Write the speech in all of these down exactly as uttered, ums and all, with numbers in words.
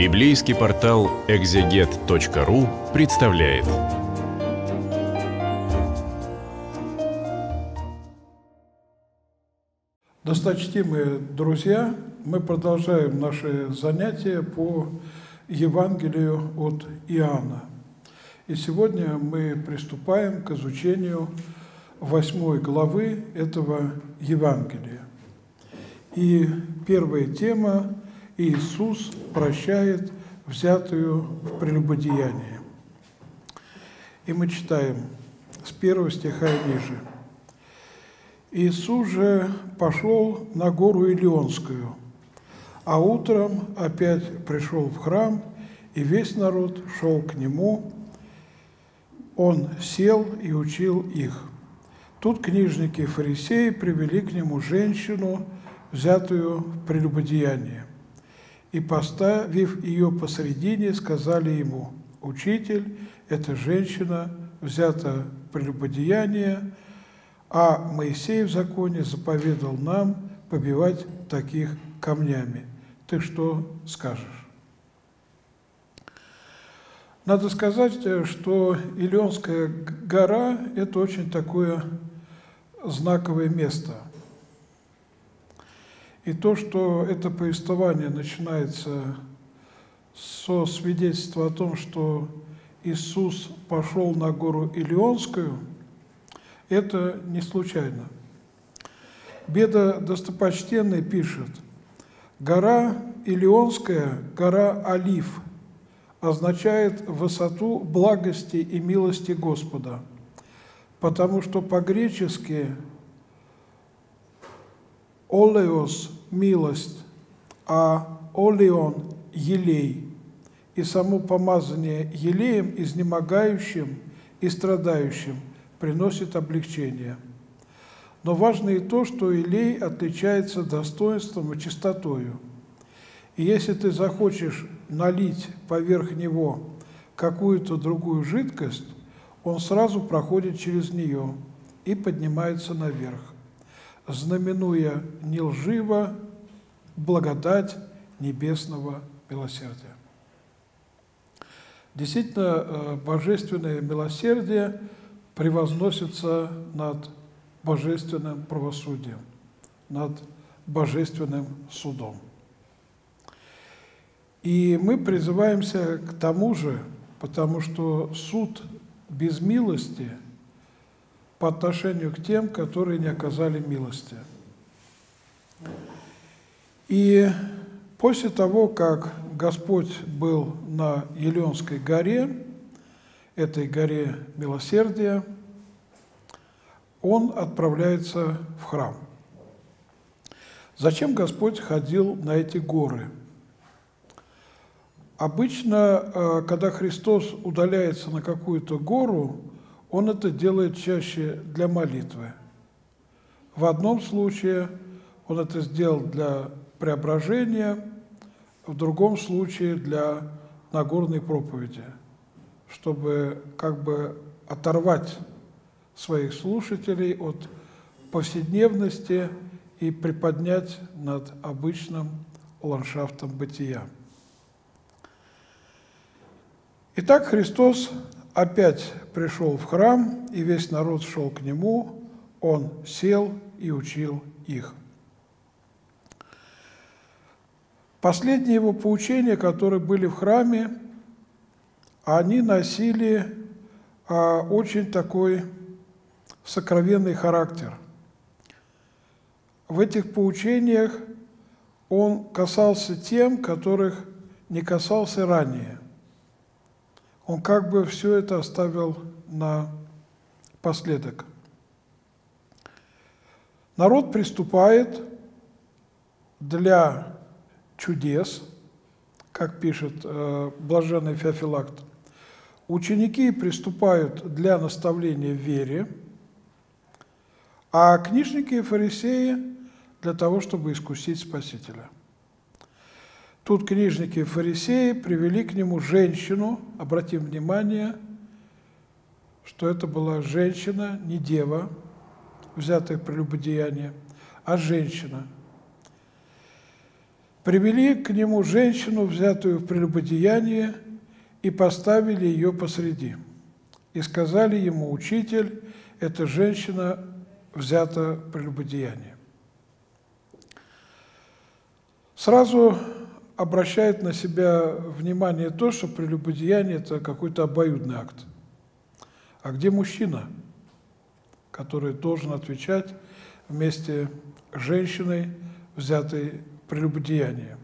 Библейский портал экзегет точка ру представляет. Досточтимые друзья, мы продолжаем наши занятия по Евангелию от Иоанна. И сегодня мы приступаем к изучению восьмой главы этого Евангелия. И первая тема: Иисус прощает взятую в прелюбодеяние. И мы читаем с первого стиха ниже. «Иисус же пошел на гору Елеонскую, а утром опять пришел в храм, и весь народ шел к нему. Он сел и учил их. Тут книжники и фарисеи привели к нему женщину, взятую в прелюбодеяние. И, поставив ее посредине, сказали ему: „Учитель, эта женщина взята в прелюбодеяние, а Моисей в законе заповедал нам побивать таких камнями. Ты что скажешь?“» Надо сказать, что Елеонская гора – это очень такое знаковое место. И то, что это повествование начинается со свидетельства о том, что Иисус пошел на гору Елеонскую, это не случайно. Беда Достопочтенный пишет: «Гора Елеонская, гора Олив, означает высоту благости и милости Господа, потому что по-гречески «олеос» – милость, а «олеон» – елей, и само помазание елеем изнемогающим и страдающим приносит облегчение. Но важно и то, что елей отличается достоинством и чистотою. И если ты захочешь налить поверх него какую-то другую жидкость, он сразу проходит через нее и поднимается наверх, знаменуя нелживо благодать небесного милосердия». Действительно, божественное милосердие превозносится над божественным правосудием, над божественным судом. И мы призываемся к тому же, потому что суд без милости по отношению к тем, которые не оказали милости. И после того, как Господь был на Елеонской горе, этой горе милосердия, Он отправляется в храм. Зачем Господь ходил на эти горы? Обычно, когда Христос удаляется на какую-то гору, Он это делает чаще для молитвы. В одном случае Он это сделал для преображения, в другом случае для Нагорной проповеди, чтобы как бы оторвать своих слушателей от повседневности и приподнять над обычным ландшафтом бытия. Итак, Христос опять пришел в храм, и весь народ шел к нему, он сел и учил их. Последние его поучения, которые были в храме, они носили а, очень такой сокровенный характер. В этих поучениях он касался тем, которых не касался ранее. Он как бы все это оставил напоследок. Народ приступает для чудес, как пишет э, блаженный Феофилакт. Ученики приступают для наставления в вере, а книжники и фарисеи для того, чтобы искусить Спасителя. Тут книжники и фарисеи привели к нему женщину. Обратим внимание, что это была женщина, не дева, взятая в прелюбодеяние, а женщина. Привели к нему женщину, взятую в прелюбодеяние, и поставили ее посреди. И сказали ему: «Учитель, эта женщина взята в прелюбодеяние». Сразу обращает на себя внимание то, что прелюбодеяние – это какой-то обоюдный акт. А где мужчина, который должен отвечать вместе с женщиной, взятой в прелюбодеяние?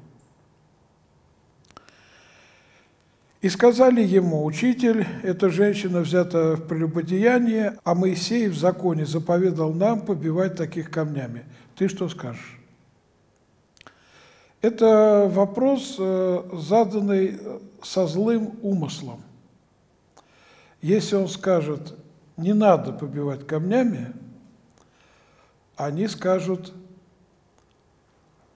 И сказали ему: «Учитель, эта женщина взята в прелюбодеяние, а Моисей в законе заповедал нам побивать таких камнями. Ты что скажешь?» Это вопрос, заданный со злым умыслом. Если он скажет: «Не надо побивать камнями», они скажут: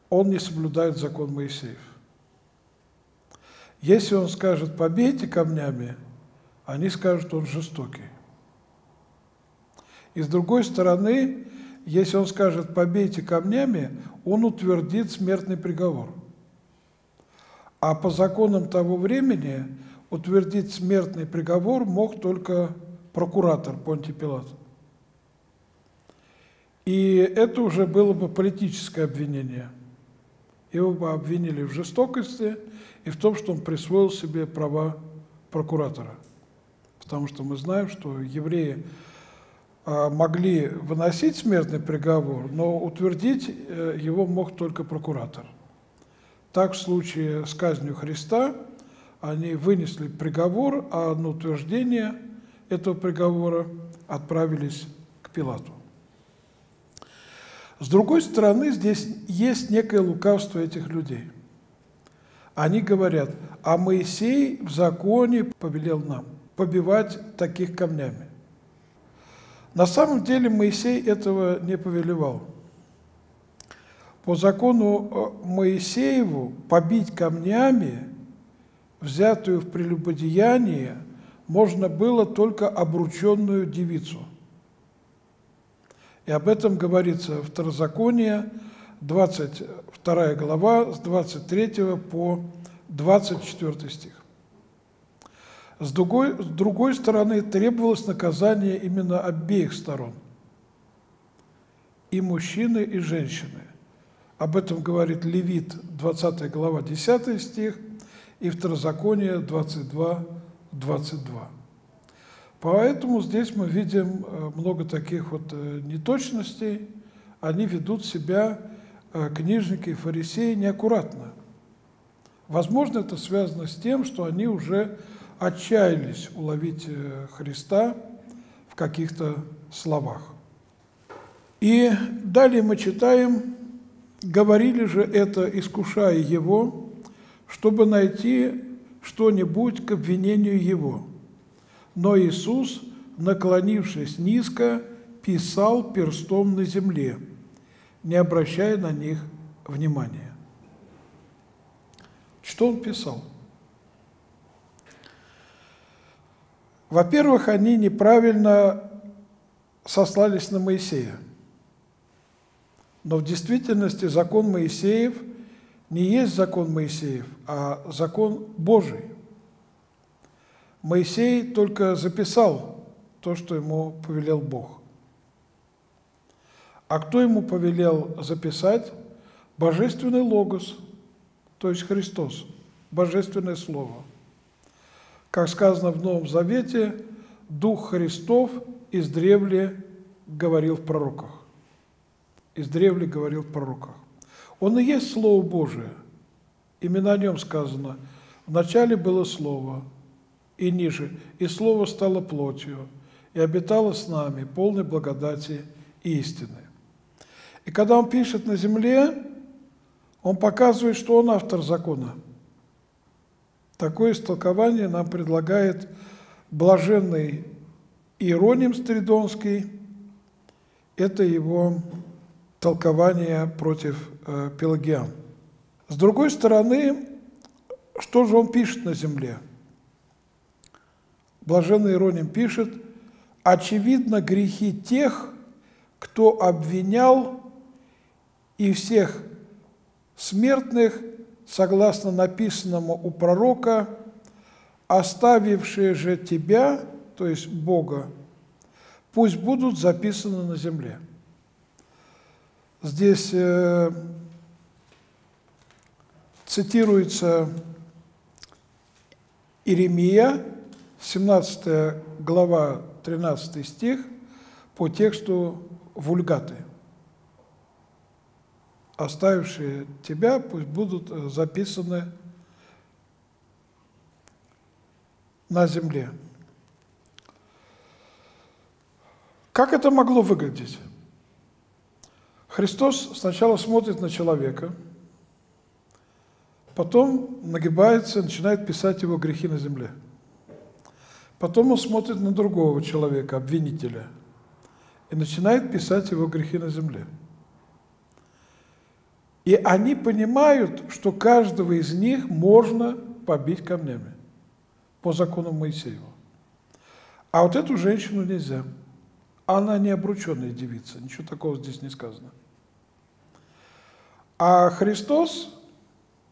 «Он не соблюдает закон Моисеев». Если он скажет: «Побейте камнями», они скажут: «Он жестокий». И с другой стороны, если он скажет: «Побейте камнями», он утвердит смертный приговор. А по законам того времени утвердить смертный приговор мог только прокуратор Понтий Пилат. И это уже было бы политическое обвинение. Его бы обвинили в жестокости и в том, что он присвоил себе права прокуратора. Потому что мы знаем, что евреи могли выносить смертный приговор, но утвердить его мог только прокуратор. Так в случае с казнью Христа они вынесли приговор, а на утверждение этого приговора отправились к Пилату. С другой стороны, здесь есть некое лукавство этих людей. Они говорят: «А Моисей в законе повелел нам побивать таких камнями». На самом деле Моисей этого не повелевал. По закону Моисееву побить камнями взятую в прелюбодеяние можно было только обрученную девицу. И об этом говорится в Второзаконии, двадцать вторая глава, с двадцать третьего по двадцать четвёртый стих. С другой, с другой стороны, требовалось наказание именно обеих сторон, и мужчины, и женщины. Об этом говорит Левит, двадцатая глава, десятый стих, и Второзаконие двадцать два, двадцать два. Поэтому здесь мы видим много таких вот неточностей. Они ведут себя, книжники и фарисеи, неаккуратно. Возможно, это связано с тем, что они уже отчаялись уловить Христа в каких-то словах. И далее мы читаем: «Говорили же это, искушая его, чтобы найти что-нибудь к обвинению его. Но Иисус, наклонившись низко, писал перстом на земле, не обращая на них внимания». Что он писал? Во-первых, они неправильно сослались на Моисея. Но в действительности закон Моисеев не есть закон Моисеев, а закон Божий. Моисей только записал то, что ему повелел Бог. А кто ему повелел записать? Божественный Логос, то есть Христос, Божественное Слово. Как сказано в Новом Завете, Дух Христов издревле говорил в пророках. Издревле говорил в пророках. Он и есть Слово Божие. Именно о нем сказано: «Вначале было Слово». И ниже: «И Слово стало плотью, и обитало с нами, полной благодати и истины». И когда он пишет на земле, он показывает, что он автор закона. Такое истолкование нам предлагает блаженный Иероним Стридонский. Это его толкование против э, пелагиан. С другой стороны, что же он пишет на земле? Блаженный Иероним пишет: «Очевидно, грехи тех, кто обвинял, и всех смертных, согласно написанному у пророка, оставившие же тебя, то есть Бога, пусть будут записаны на земле. Здесь э, цитируется Иеремия, семнадцатая глава, тринадцатый стих, по тексту Вульгаты. Оставившие тебя, пусть будут записаны на земле. Как это могло выглядеть? Христос сначала смотрит на человека, потом нагибается и начинает писать его грехи на земле. Потом он смотрит на другого человека, обвинителя, и начинает писать его грехи на земле. И они понимают, что каждого из них можно побить камнями по закону Моисеева. А вот эту женщину нельзя. Она не обрученная девица, ничего такого здесь не сказано. А Христос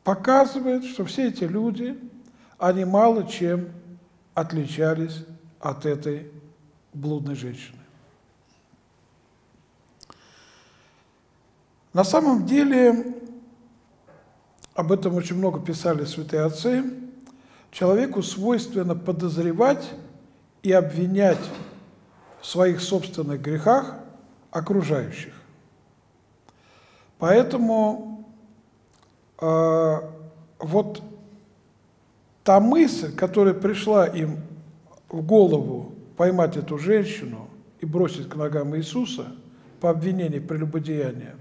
показывает, что все эти люди, они мало чем отличались от этой блудной женщины. На самом деле, об этом очень много писали святые отцы, человеку свойственно подозревать и обвинять в своих собственных грехах окружающих. Поэтому э, вот та мысль, которая пришла им в голову поймать эту женщину и бросить к ногам Иисуса по обвинению прелюбодеяния,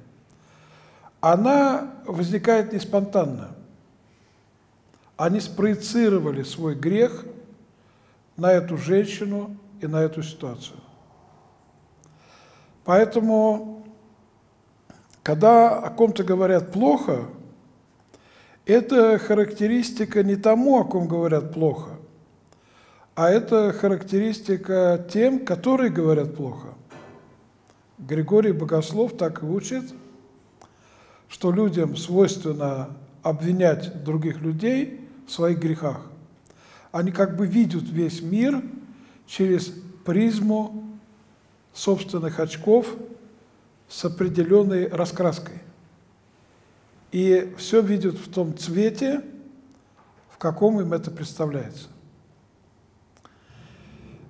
она возникает не спонтанно. Они спроецировали свой грех на эту женщину и на эту ситуацию. Поэтому, когда о ком-то говорят плохо, это характеристика не тому, о ком говорят плохо, а это характеристика тем, которые говорят плохо. Григорий Богослов так и учит, что людям свойственно обвинять других людей в своих грехах. Они как бы видят весь мир через призму собственных очков с определенной раскраской. И все видят в том цвете, в каком им это представляется.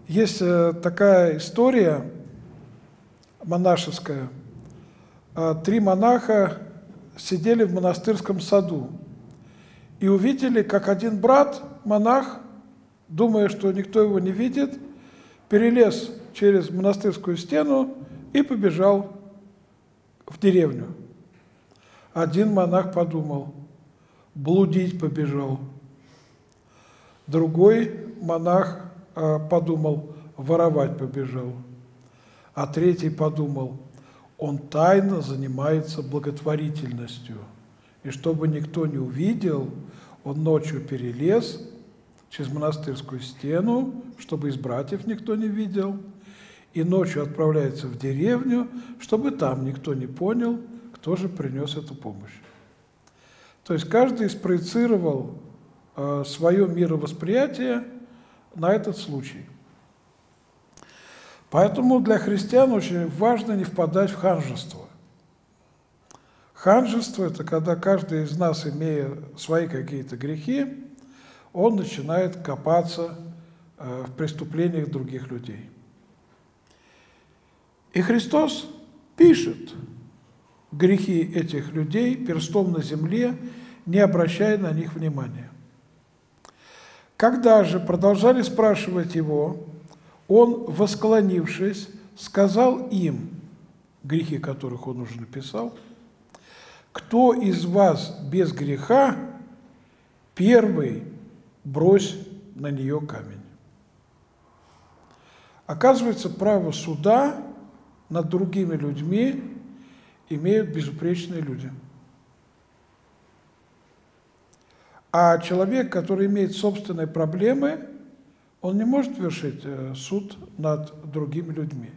Есть такая история монашеская. Три монаха сидели в монастырском саду и увидели, как один брат, монах, думая, что никто его не видит, перелез через монастырскую стену и побежал в деревню. Один монах подумал, блудить побежал. Другой монах подумал, воровать побежал. А третий подумал, он тайно занимается благотворительностью. И чтобы никто не увидел, он ночью перелез через монастырскую стену, чтобы из братьев никто не видел, и ночью отправляется в деревню, чтобы там никто не понял, кто же принес эту помощь. То есть каждый спроецировал э, свое мировосприятие на этот случай. Поэтому для христиан очень важно не впадать в ханжество. Ханжество – это когда каждый из нас, имея свои какие-то грехи, он начинает копаться в преступлениях других людей. И Христос пишет грехи этих людей перстом на земле, не обращая на них внимания. Когда же продолжали спрашивать его, он, восклонившись, сказал им, грехи которых он уже написал, «Кто из вас без греха первый брось на нее камень». Оказывается, право суда над другими людьми имеют безупречные люди. А человек, который имеет собственные проблемы, он не может вершить суд над другими людьми.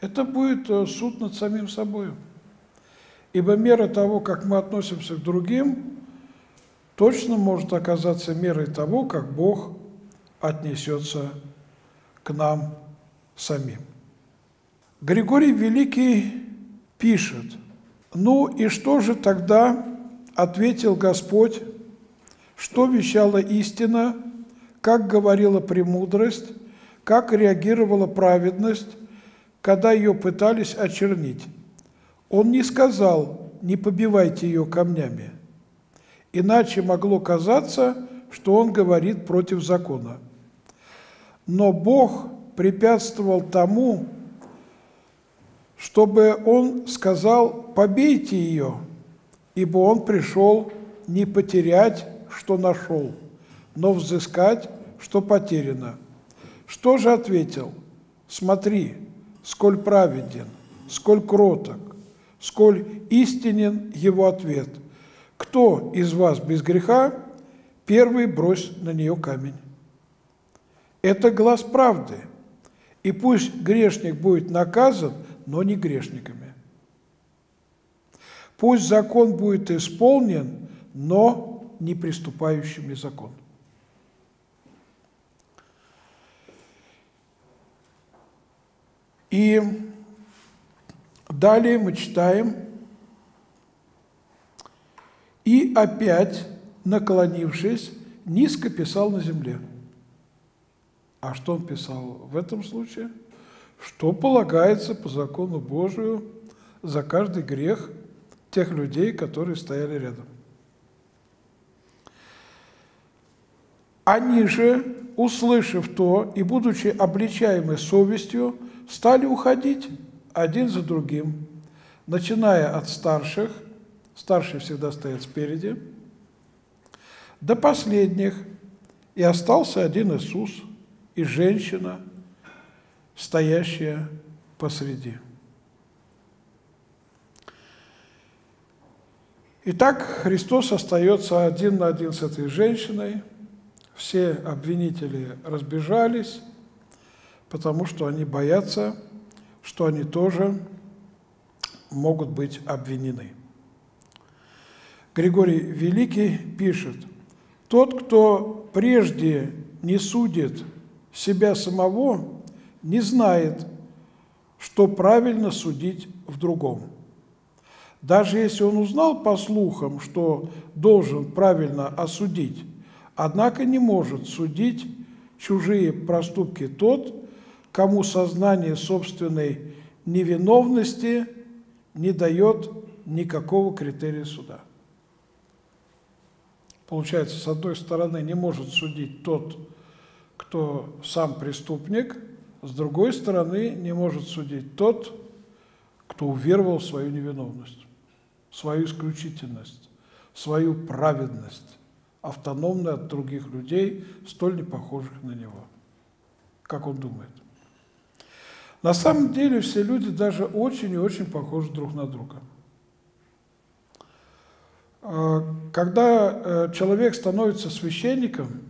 Это будет суд над самим собой. Ибо мера того, как мы относимся к другим, точно может оказаться мерой того, как Бог отнесется к нам самим. Григорий Великий пишет: «Ну и что же тогда ответил Господь, что вещала истина, как говорила премудрость, как реагировала праведность, когда ее пытались очернить? Он не сказал: не побивайте ее камнями. Иначе могло казаться, что он говорит против закона. Но Бог препятствовал тому, чтобы он сказал: побейте ее, ибо он пришел не потерять, что нашел, но взыскать, что потеряно. Что же ответил? Смотри, сколь праведен, сколь кроток, сколь истинен его ответ. Кто из вас без греха, первый брось на нее камень. Это глас правды, и пусть грешник будет наказан, но не грешниками. Пусть закон будет исполнен, но не преступающими закон». И далее мы читаем: «И опять, наклонившись, низко писал на земле». А что он писал в этом случае? Что полагается по закону Божию за каждый грех тех людей, которые стояли рядом. «Они же, услышав то и будучи обличаемы совестью, стали уходить один за другим, начиная от старших», старшие всегда стоят спереди, «до последних, и остался один Иисус, и женщина, стоящая посреди». Итак, Христос остается один на один с этой женщиной. Все обвинители разбежались, потому что они боятся, что они тоже могут быть обвинены. Григорий Великий пишет: «Тот, кто прежде не судит себя самого, не знает, что правильно судить в другом. Даже если он узнал по слухам, что должен правильно осудить, однако не может судить чужие проступки тот, кому сознание собственной невиновности не дает никакого критерия суда». Получается, с одной стороны, не может судить тот, кто сам преступник, с другой стороны, не может судить тот, кто уверовал в свою невиновность, свою исключительность, свою праведность, автономную от других людей, столь не похожих на него, как он думает. На самом деле все люди даже очень и очень похожи друг на друга. Когда человек становится священником,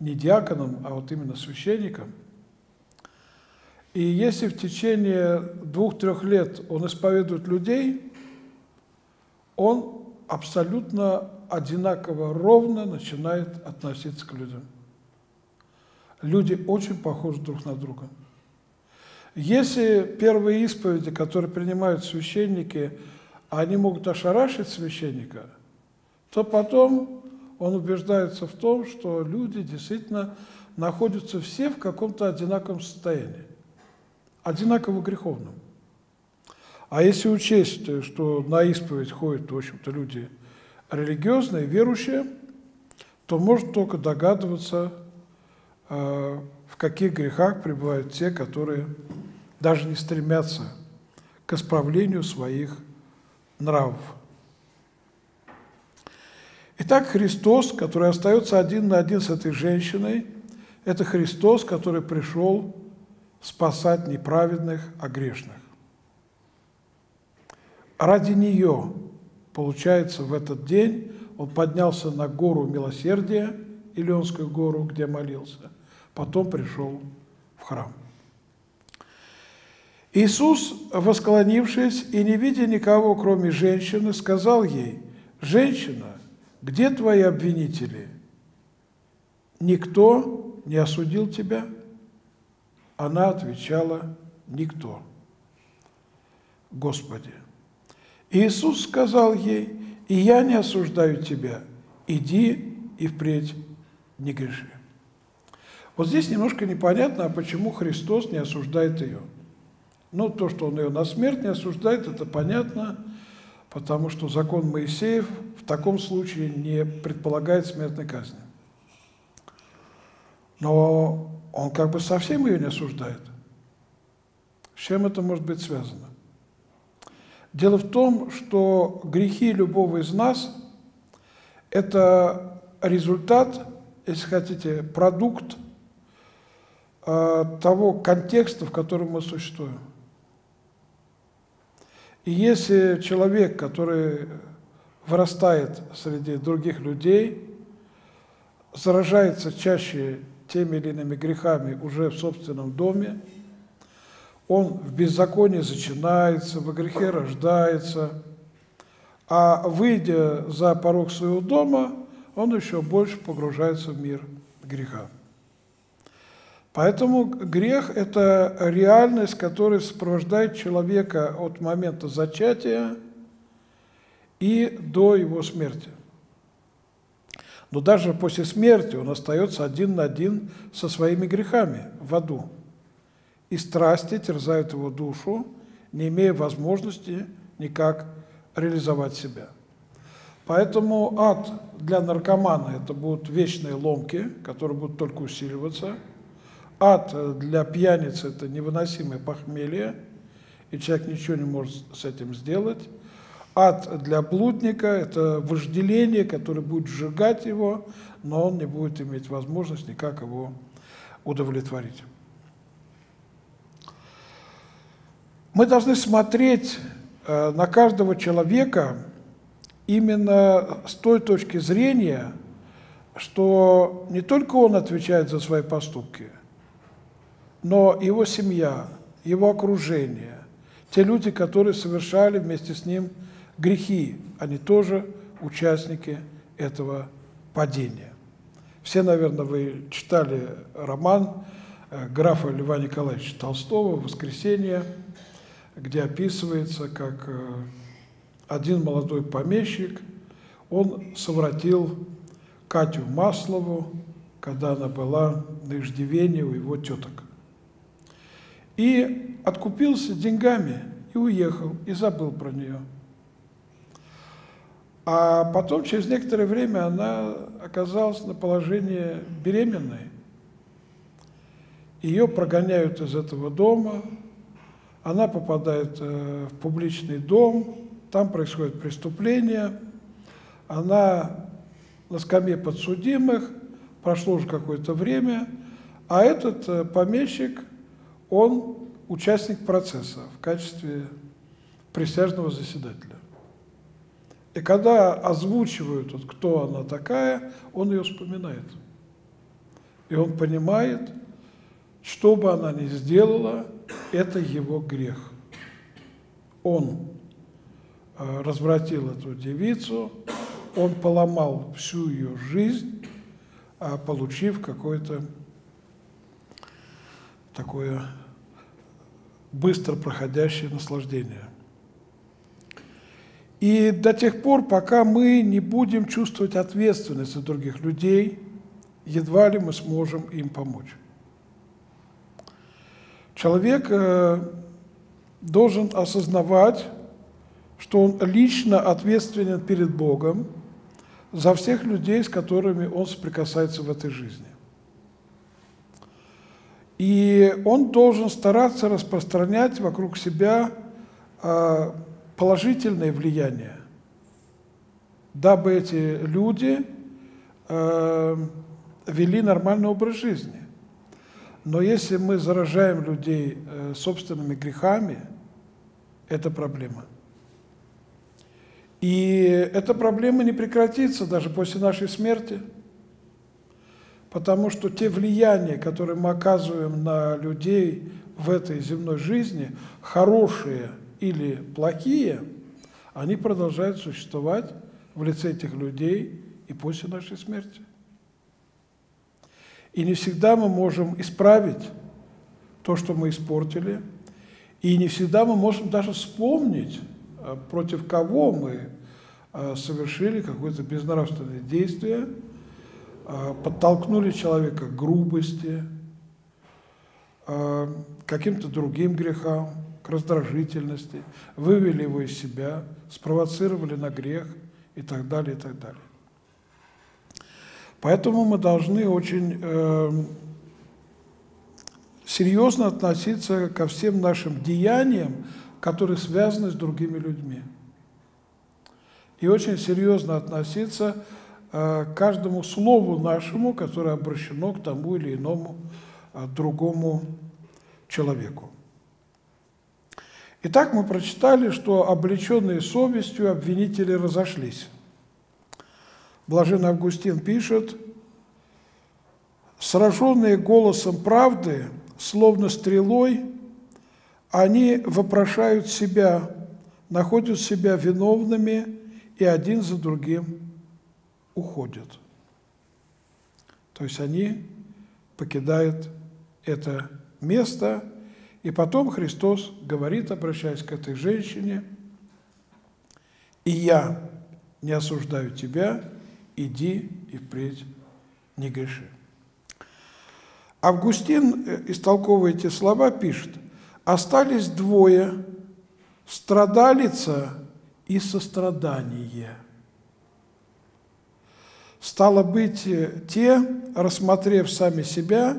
не диаконом, а вот именно священником, и если в течение двух-трех лет он исповедует людей, он абсолютно одинаково ровно начинает относиться к людям. Люди очень похожи друг на друга. Если первые исповеди, которые принимают священники, они могут ошарашить священника, то потом он убеждается в том, что люди действительно находятся все в каком-то одинаковом состоянии, одинаково греховным. А если учесть, что на исповедь ходят, в общем-то, люди религиозные, верующие, то можно только догадываться, в каких грехах пребывают те, которые даже не стремятся к исправлению своих нравов. Итак, Христос, который остается один на один с этой женщиной, это Христос, который пришел спасать не праведных, а грешных. Ради нее, получается, в этот день он поднялся на гору милосердия, Елеонскую гору, где молился, потом пришел в храм. «Иисус, восклонившись и не видя никого, кроме женщины, сказал ей: женщина, Где твои обвинители? Никто не осудил тебя? Она отвечала, никто. Господи. Иисус сказал ей, и я не осуждаю тебя, иди и впредь не греши. Вот здесь немножко непонятно, а почему Христос не осуждает ее. Ну, то, что Он ее на смерть не осуждает, это понятно, потому что закон Моисеев в таком случае не предполагает смертной казни. Но Он как бы совсем ее не осуждает. С чем это может быть связано? Дело в том, что грехи любого из нас – это результат, если хотите, продукт э, того контекста, в котором мы существуем. И если человек, который вырастает среди других людей, заражается чаще теми или иными грехами уже в собственном доме, он в беззаконии зачинается, во грехе рождается, а выйдя за порог своего дома, он еще больше погружается в мир греха. Поэтому грех – это реальность, которая сопровождает человека от момента зачатия и до его смерти. Но даже после смерти он остается один на один со своими грехами в аду. И страсти терзают его душу, не имея возможности никак реализовать себя. Поэтому ад для наркомана – это будут вечные ломки, которые будут только усиливаться. Ад для пьяницы – это невыносимое похмелье, и человек ничего не может с этим сделать. Ад для блудника – это вожделение, которое будет сжигать его, но он не будет иметь возможности никак его удовлетворить. Мы должны смотреть на каждого человека именно с той точки зрения, что не только он отвечает за свои поступки, но его семья, его окружение, те люди, которые совершали вместе с ним грехи, они тоже участники этого падения. Все, наверное, вы читали роман графа Льва Николаевича Толстого «Воскресение», где описывается, как один молодой помещик, он совратил Катю Маслову, когда она была на иждивении у его теток. И откупился деньгами, и уехал, и забыл про нее. А потом, через некоторое время, она оказалась на положении беременной. Ее прогоняют из этого дома. Она попадает в публичный дом, там происходит преступление, она на скамье подсудимых, прошло уже какое-то время, а этот помещик, он участник процесса в качестве присяжного заседателя. И когда озвучивают, вот, кто она такая, он ее вспоминает. И он понимает, что бы она ни сделала, это его грех. Он развратил эту девицу, он поломал всю ее жизнь, получив какое-то такое быстро проходящее наслаждение. И до тех пор, пока мы не будем чувствовать ответственность за других людей, едва ли мы сможем им помочь. Человек должен осознавать, что он лично ответственен перед Богом за всех людей, с которыми он соприкасается в этой жизни. И он должен стараться распространять вокруг себя положительное влияние, дабы эти люди вели нормальный образ жизни. Но если мы заражаем людей собственными грехами, это проблема. И эта проблема не прекратится даже после нашей смерти, потому что те влияния, которые мы оказываем на людей в этой земной жизни, хорошие или плохие, они продолжают существовать в лице этих людей и после нашей смерти. И не всегда мы можем исправить то, что мы испортили, и не всегда мы можем даже вспомнить, против кого мы совершили какое-то безнравственное действие, подтолкнули человека к грубости, к каким-то другим грехам, к раздражительности, вывели его из себя, спровоцировали на грех и так далее, и так далее. Поэтому мы должны очень э, серьезно относиться ко всем нашим деяниям, которые связаны с другими людьми. И очень серьезно относиться э, к каждому слову нашему, которое обращено к тому или иному э, другому человеку. Итак, мы прочитали, что облеченные совестью обвинители разошлись. Блаженный Августин пишет: «Сраженные голосом правды, словно стрелой, они вопрошают себя, находят себя виновными и один за другим уходят». То есть они покидают это место, и потом Христос говорит, обращаясь к этой женщине: «И я не осуждаю тебя, иди и впредь не греши». Августин, истолковывая эти слова, пишет: «Остались двое, страдалица и сострадание. Стало быть, те, рассмотрев сами себя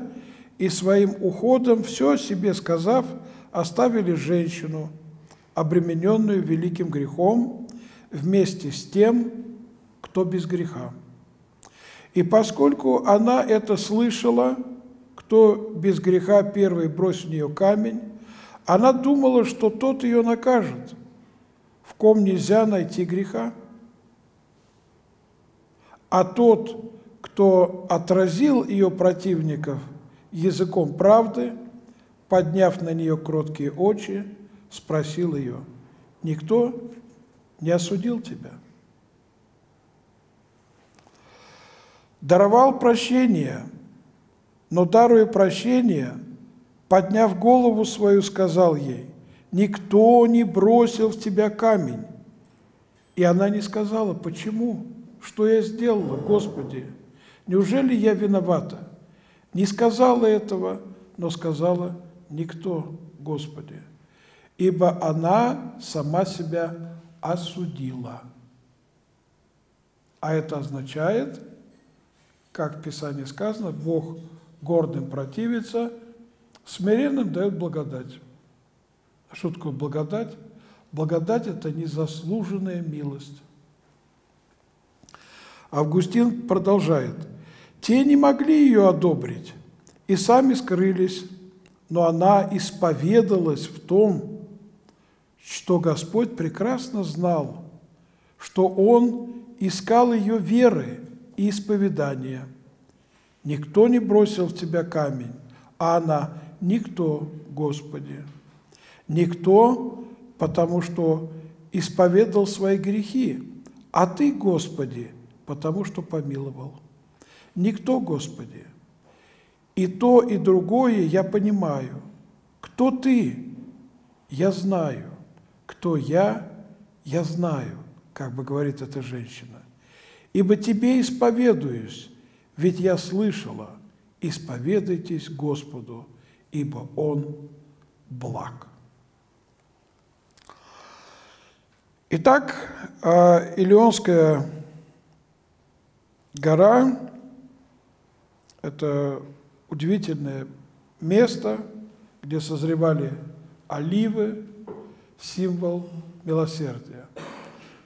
и своим уходом, все себе сказав, оставили женщину, обремененную великим грехом, вместе с тем, кто без греха. И поскольку она это слышала, кто без греха первый бросил в нее камень, она думала, что тот ее накажет, в ком нельзя найти греха. А тот, кто отразил ее противников языком правды, подняв на нее кроткие очи, спросил ее: никто не осудил тебя? Даровал прощение, но, даруя прощение, подняв голову свою, сказал ей: никто не бросил в тебя камень. И она не сказала: почему? Что я сделала, Господи? Неужели я виновата? Не сказала этого, но сказала: никто, Господи, ибо она сама себя осудила». А это означает, как в Писании сказано, Бог гордым противится, смиренным дает благодать. Что такое благодать? Благодать – это незаслуженная милость. Августин продолжает: «Те не могли ее одобрить и сами скрылись, но она исповедалась в том, что Господь прекрасно знал, что Он искал ее веры и исповедание. Никто не бросил в тебя камень, а она: никто, Господи. Никто, потому что исповедал свои грехи, а Ты, Господи, потому что помиловал. Никто, Господи. И то, и другое я понимаю. Кто Ты? Я знаю. Кто я? Я знаю», как бы говорит эта женщина. «Ибо Тебе исповедуюсь, ведь я слышала: исповедайтесь Господу, ибо Он благ». Итак, Елеонская гора – это удивительное место, где созревали оливы, символ милосердия.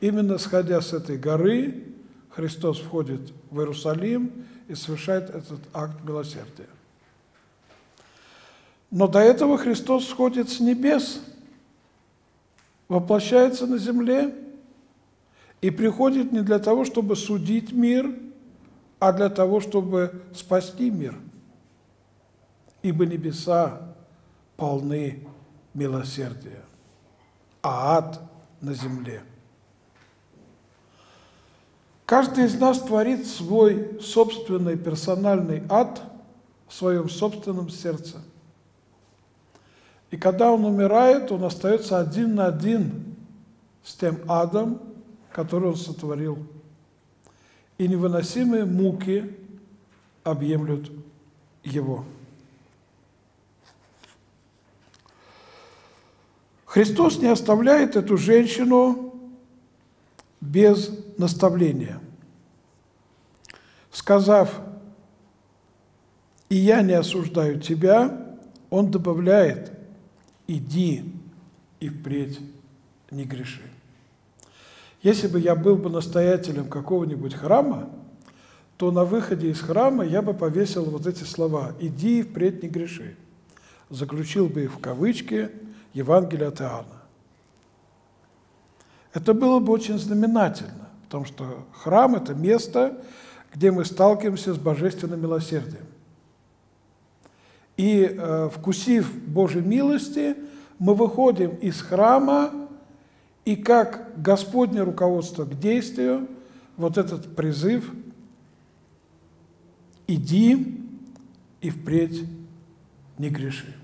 Именно сходя с этой горы, Христос входит в Иерусалим и совершает этот акт милосердия. Но до этого Христос сходит с небес, воплощается на земле и приходит не для того, чтобы судить мир, а для того, чтобы спасти мир. Ибо небеса полны милосердия, а ад на земле. Каждый из нас творит свой собственный персональный ад в своем собственном сердце. И когда он умирает, он остается один на один с тем адом, который он сотворил. И невыносимые муки объемлют его. Христос не оставляет эту женщину без наставления, сказав: «И я не осуждаю тебя», он добавляет: «Иди и впредь не греши». Если бы я был бы настоятелем какого-нибудь храма, то на выходе из храма я бы повесил вот эти слова «Иди и впредь не греши», заключил бы их в кавычки «Евангелие от Иоанна». Это было бы очень знаменательно, потому что храм – это место, где мы сталкиваемся с божественным милосердием. И, э, вкусив Божьей милости, мы выходим из храма, и как Господне руководство к действию, вот этот призыв «Иди и впредь не греши».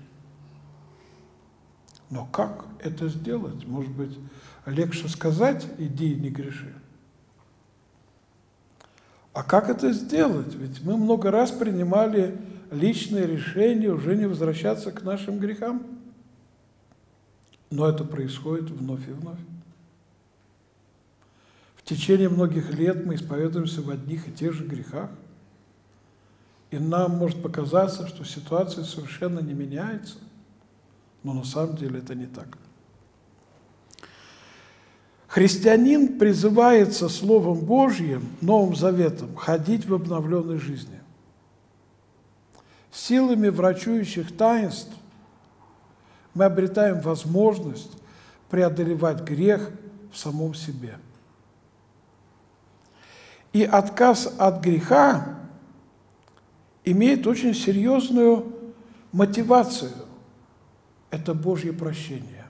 Но как это сделать? Может быть, легче сказать «Иди и не греши». А как это сделать? Ведь мы много раз принимали личное решение уже не возвращаться к нашим грехам. Но это происходит вновь и вновь. В течение многих лет мы исповедуемся в одних и тех же грехах. И нам может показаться, что ситуация совершенно не меняется. Но на самом деле это не так. Христианин призывается Словом Божьим, Новым Заветом, ходить в обновленной жизни. Силами врачующих таинств мы обретаем возможность преодолевать грех в самом себе. И отказ от греха имеет очень серьезную мотивацию. Это Божье прощение,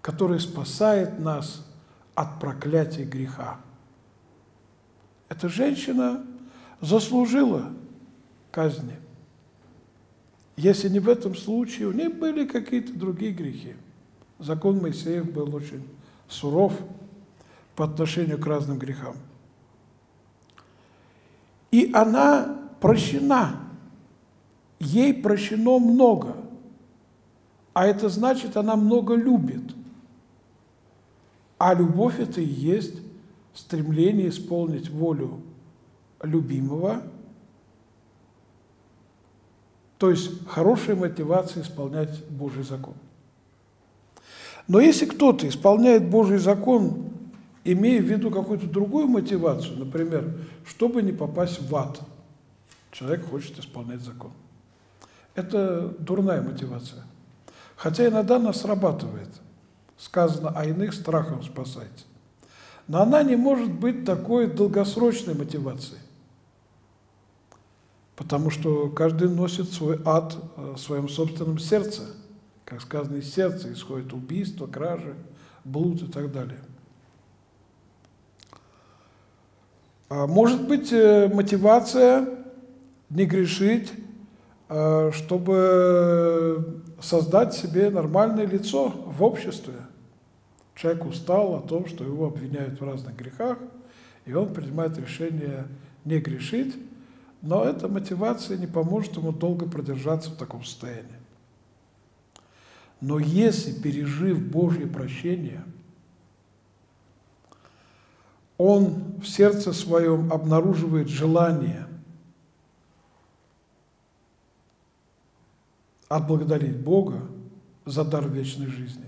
которое спасает нас от проклятия греха. Эта женщина заслужила казни. Если не в этом случае, у нее были какие-то другие грехи. Закон Моисеев был очень суров по отношению к разным грехам. И она прощена. Ей прощено много. А это значит, она много любит. А любовь – это и есть стремление исполнить волю любимого. То есть хорошая мотивация исполнять Божий закон. Но если кто-то исполняет Божий закон, имея в виду какую-то другую мотивацию, например, чтобы не попасть в ад, человек хочет исполнять закон. Это дурная мотивация. Хотя иногда она срабатывает. Сказано, а иных страхом спасайте. Но она не может быть такой долгосрочной мотивацией. Потому что каждый носит свой ад в своем собственном сердце. Как сказано, из сердца исходит убийство, кражи, блуд и так далее. Может быть, мотивация не грешить, чтобы создать себе нормальное лицо в обществе. Человек устал о том, что его обвиняют в разных грехах, и он принимает решение не грешить. Но эта мотивация не поможет ему долго продержаться в таком состоянии. Но если, пережив Божье прощение, он в сердце своем обнаруживает желание отблагодарить Бога за дар вечной жизни,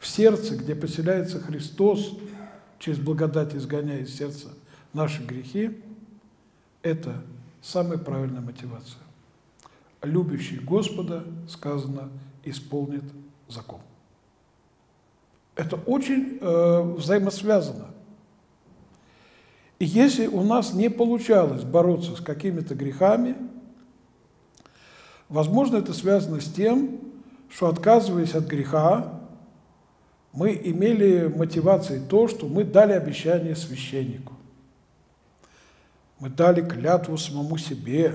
в сердце, где поселяется Христос, через благодать изгоняя из сердца наши грехи, это самая правильная мотивация. Любящий Господа, сказано, исполнит закон. Это очень э, взаимосвязано. И если у нас не получалось бороться с какими-то грехами, возможно, это связано с тем, что, отказываясь от греха, мы имели мотивацией то, что мы дали обещание священнику. Мы дали клятву самому себе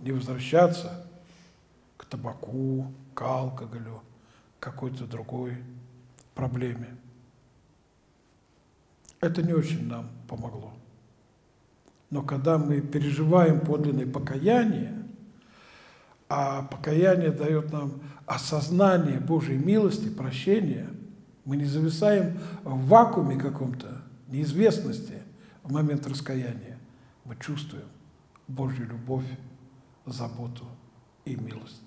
не возвращаться к табаку, к алкоголю, к какой-то другой проблеме. Это не очень нам помогло. Но когда мы переживаем подлинное покаяние, а покаяние дает нам осознание Божьей милости, прощения, мы не зависаем в вакууме каком-то, неизвестности в момент раскаяния. Мы чувствуем Божью любовь, заботу и милость.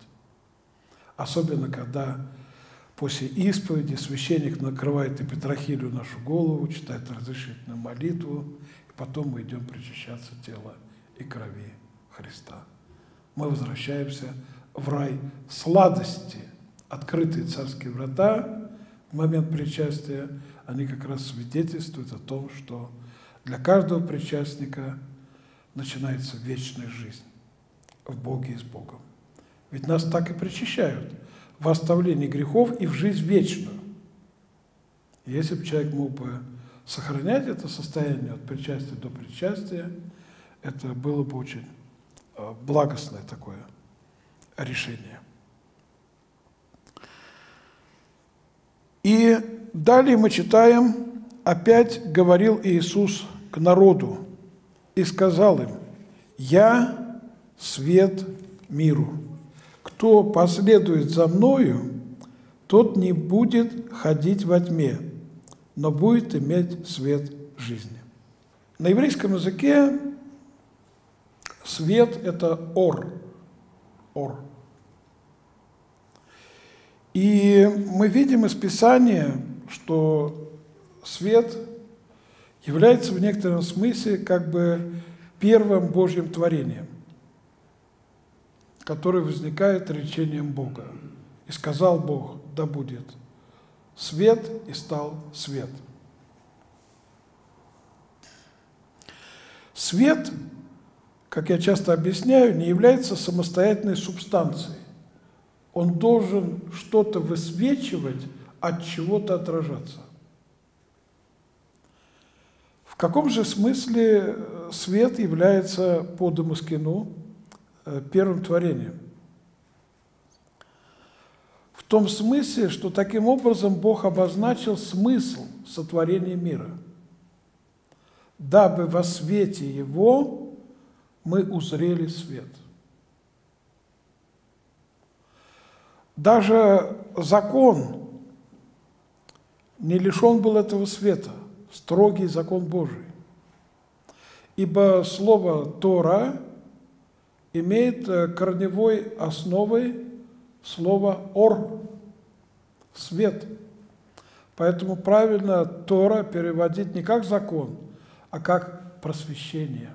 Особенно, когда после исповеди священник накрывает эпитрахилью нашу голову, читает разрешительную молитву, и потом мы идем причащаться тела и крови Христа. Мы возвращаемся в рай сладости. Открытые царские врата в момент причастия, они как раз свидетельствуют о том, что для каждого причастника начинается вечная жизнь в Боге и с Богом. Ведь нас так и причащают в оставлении грехов и в жизнь вечную. Если бы человек мог бы сохранять это состояние от причастия до причастия, это было бы очень благостное такое решение. И далее мы читаем, опять говорил Иисус к народу и сказал им: «Я свет миру. Кто последует за Мною, тот не будет ходить во тьме, но будет иметь свет жизни». На еврейском языке свет – это ор, ор. И мы видим из Писания, что свет является в некотором смысле как бы первым Божьим творением, которое возникает речением Бога. «И сказал Бог, да будет свет, и стал свет». Свет, как я часто объясняю, не является самостоятельной субстанцией. Он должен что-то высвечивать, от чего-то отражаться. В каком же смысле свет является по Дамаскину первым творением? В том смысле, что таким образом Бог обозначил смысл сотворения мира. «Дабы во свете Его мы узрели свет». Даже закон не лишен был этого света, строгий закон Божий. Ибо слово «Тора» имеет корневой основой слово «ор» – свет. Поэтому правильно «Тора» переводить не как закон, а как просвещение.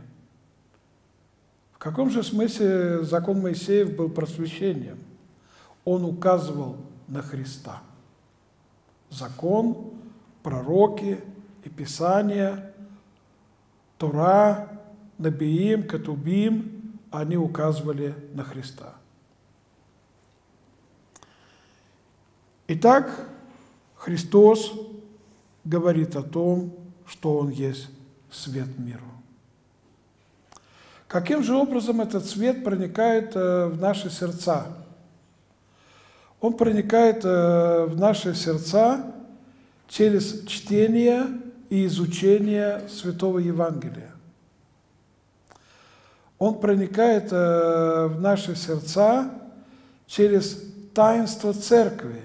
В каком же смысле закон Моисеев был просвещением? Он указывал на Христа. Закон, пророки и Писания, Тора, Набиим, Кетубим, они указывали на Христа. Итак, Христос говорит о том, что Он есть свет миру. Каким же образом этот свет проникает в наши сердца? Он проникает в наши сердца через чтение и изучение Святого Евангелия. Он проникает в наши сердца через таинство Церкви,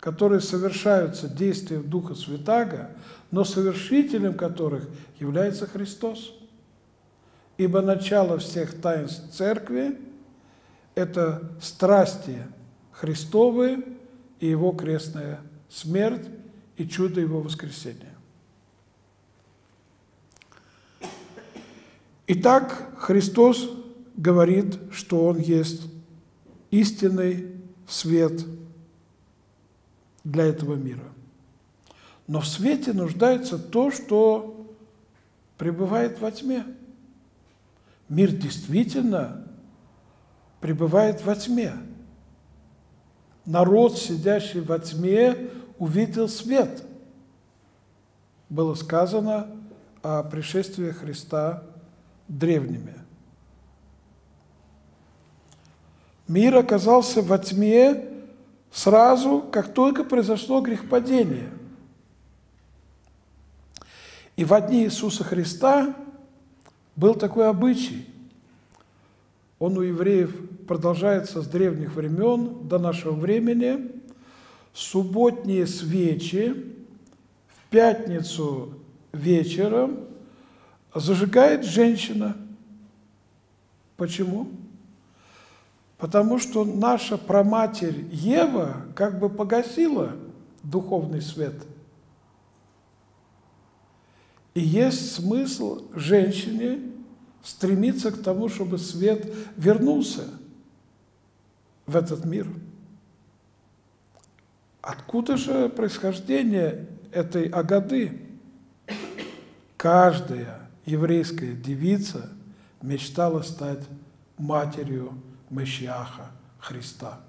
которые совершаются действием Духа Святаго, но совершителем которых является Христос. Ибо начало всех таинств Церкви – это страсти Христовы и Его крестная смерть и чудо Его воскресения. Итак, Христос говорит, что Он есть истинный свет для этого мира. Но в свете нуждается то, что пребывает во тьме. Мир действительно пребывает во тьме. Народ, сидящий во тьме, увидел свет. Было сказано о пришествии Христа древними. Мир оказался во тьме сразу, как только произошло грехопадение. И во дни Иисуса Христа был такой обычай. Он у евреев продолжается с древних времен до нашего времени. Субботние свечи в пятницу вечером зажигает женщина. Почему? Потому что наша праматерь Ева как бы погасила духовный свет. И есть смысл женщине стремиться к тому, чтобы свет вернулся в этот мир. Откуда же происхождение этой агады? Каждая еврейская девица мечтала стать матерью Машиаха Христа.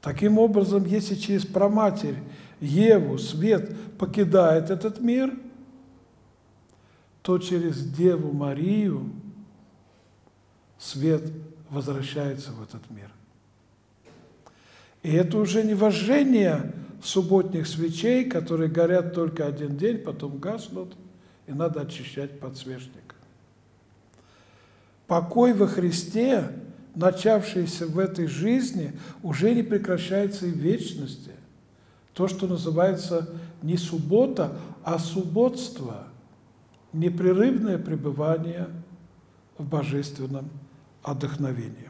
Таким образом, если через праматерь Еву свет покидает этот мир, то через Деву Марию свет возвращается в этот мир. И это уже не возжжение субботних свечей, которые горят только один день, потом гаснут, и надо очищать подсвечник. Покой во Христе, начавшийся в этой жизни, уже не прекращается и в вечности. То, что называется не суббота, а субботство, непрерывное пребывание в божественном отдохновении.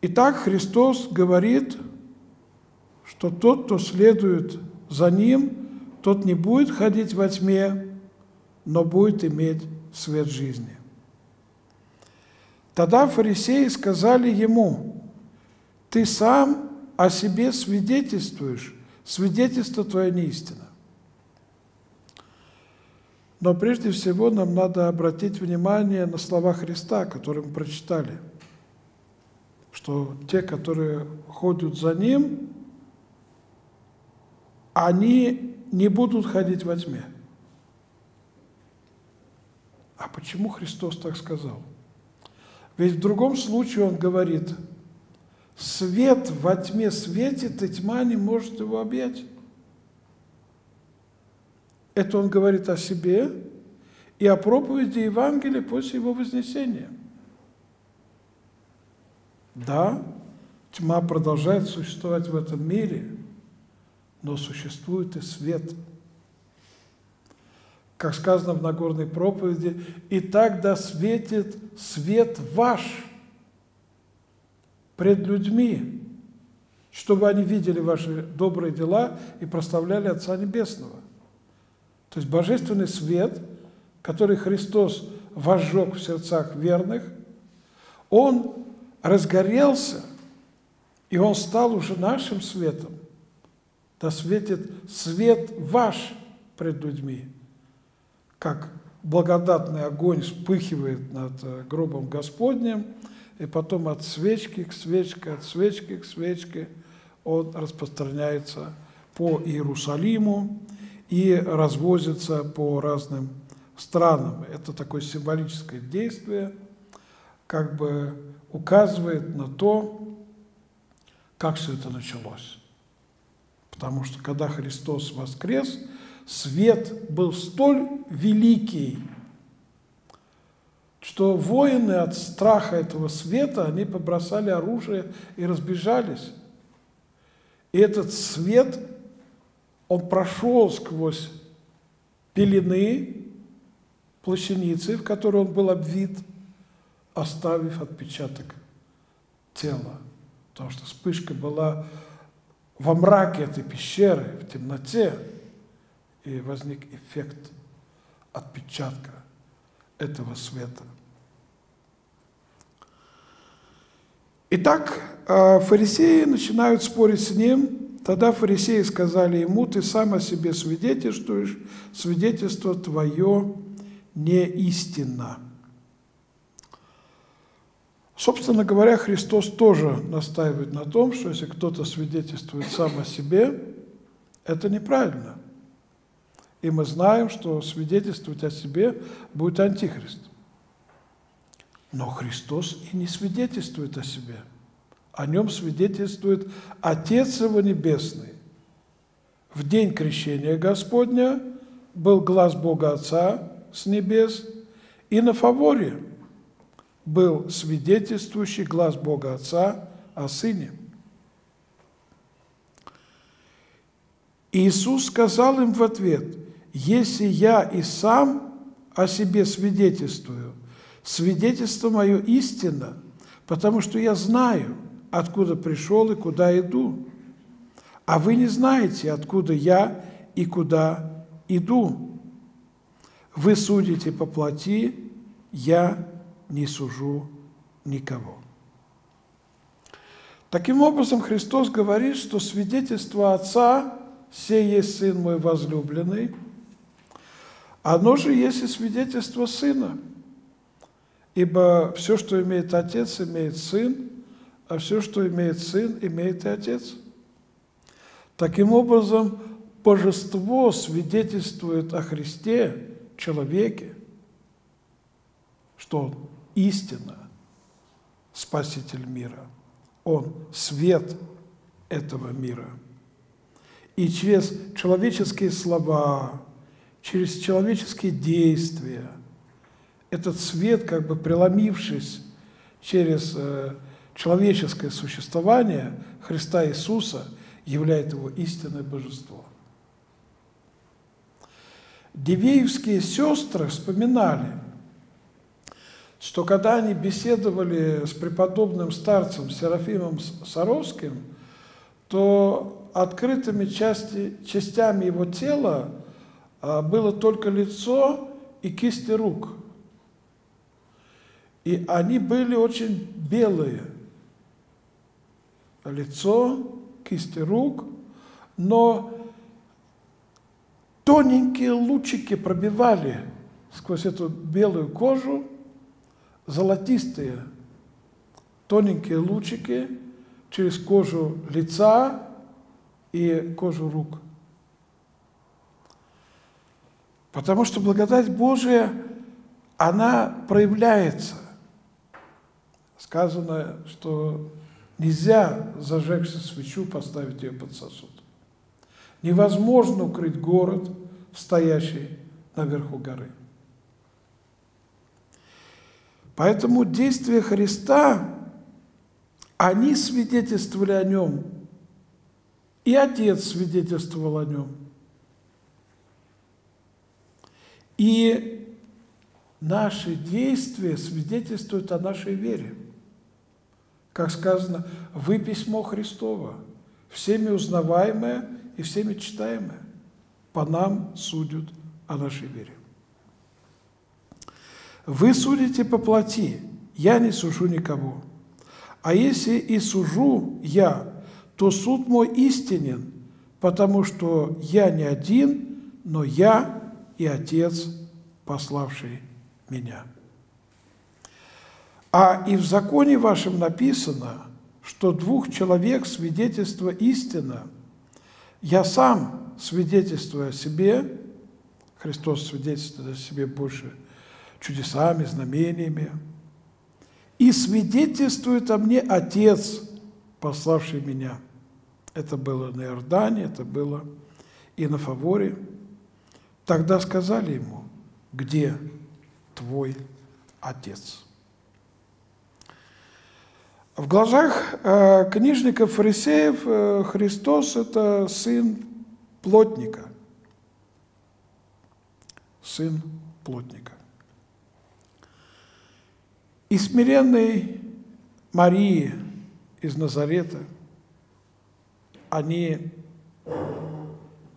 Итак, Христос говорит, что тот, кто следует за Ним, тот не будет ходить во тьме, но будет иметь свет жизни. Тогда фарисеи сказали ему: «Ты сам о себе свидетельствуешь, свидетельство твое не истина». Но прежде всего нам надо обратить внимание на слова Христа, которые мы прочитали, что те, которые ходят за Ним, они не будут ходить во тьме. А почему Христос так сказал? Ведь в другом случае Он говорит: свет во тьме светит, и тьма не может его объять. Это Он говорит о себе и о проповеди Евангелия после Его вознесения. Да, тьма продолжает существовать в этом мире, но существует и свет. Как сказано в Нагорной проповеди: «И так да светит свет ваш пред людьми, чтобы они видели ваши добрые дела и прославляли Отца Небесного». То есть божественный свет, который Христос возжег в сердцах верных, он разгорелся, и он стал уже нашим светом. Да светит свет ваш пред людьми. Как благодатный огонь вспыхивает над гробом Господним, и потом от свечки к свечке, от свечки к свечке он распространяется по Иерусалиму и развозится по разным странам. Это такое символическое действие, как бы указывает на то, как все это началось. Потому что когда Христос воскрес, свет был столь великий, что воины от страха этого света, они побросали оружие и разбежались. И этот свет, он прошел сквозь пелены плащаницы, в которой он был обвит, оставив отпечаток тела. Потому что вспышка была во мраке этой пещеры, в темноте. И возник эффект отпечатка этого света. Итак, фарисеи начинают спорить с ним. Тогда фарисеи сказали ему: «Ты сам о себе свидетельствуешь, свидетельство твое не истинно». Собственно говоря, Христос тоже настаивает на том, что если кто-то свидетельствует сам о себе, это неправильно. И мы знаем, что свидетельствовать о себе будет антихрист. Но Христос и не свидетельствует о себе. О нем свидетельствует Отец его Небесный. В день крещения Господня был глаз Бога Отца с небес, и на фаворе был свидетельствующий глаз Бога Отца о Сыне. Иисус сказал им в ответ: «Если я и сам о себе свидетельствую, свидетельство мое истинно, потому что я знаю, откуда пришел и куда иду. А вы не знаете, откуда я и куда иду. Вы судите по плоти, я не сужу никого». Таким образом, Христос говорит, что свидетельство Отца «Сей есть Сын мой возлюбленный», оно же есть и свидетельство Сына. Ибо все, что имеет Отец, имеет Сын, а все, что имеет Сын, имеет и Отец. Таким образом, Божество свидетельствует о Христе, человеке, что Он истина, Спаситель мира. Он свет этого мира. И через человеческие слова, через человеческие действия, этот свет, как бы преломившись через э, человеческое существование Христа Иисуса, являет его истинное божество. Дивеевские сестры вспоминали, что когда они беседовали с преподобным старцем Серафимом Саровским, то открытыми части, частями его тела было только лицо и кисти рук. И они были очень белые. Лицо, кисти рук, но тоненькие лучики пробивали сквозь эту белую кожу, золотистые тоненькие лучики через кожу лица и кожу рук. Потому что благодать Божия, она проявляется. Сказано, что нельзя зажегши свечу, поставить ее под сосуд. Невозможно укрыть город, стоящий наверху горы. Поэтому действия Христа, они свидетельствовали о нем, и Отец свидетельствовал о нем. И наши действия свидетельствуют о нашей вере. Как сказано, вы письмо Христово, всеми узнаваемое и всеми читаемое. По нам судят о нашей вере. Вы судите по плоти, я не сужу никого. А если и сужу я, то суд мой истинен, потому что я не один, но я и Отец, пославший меня. А и в законе вашем написано, что двух человек свидетельство истина. Я сам свидетельствую о себе, Христос свидетельствует о себе больше чудесами, знамениями, и свидетельствует о мне Отец, пославший меня. Это было на Иордане, это было и на Фаворе. Тогда сказали ему: где твой отец? В глазах э, книжников-фарисеев э, Христос – это сын плотника. Сын плотника. И смиренной Марии из Назарета, они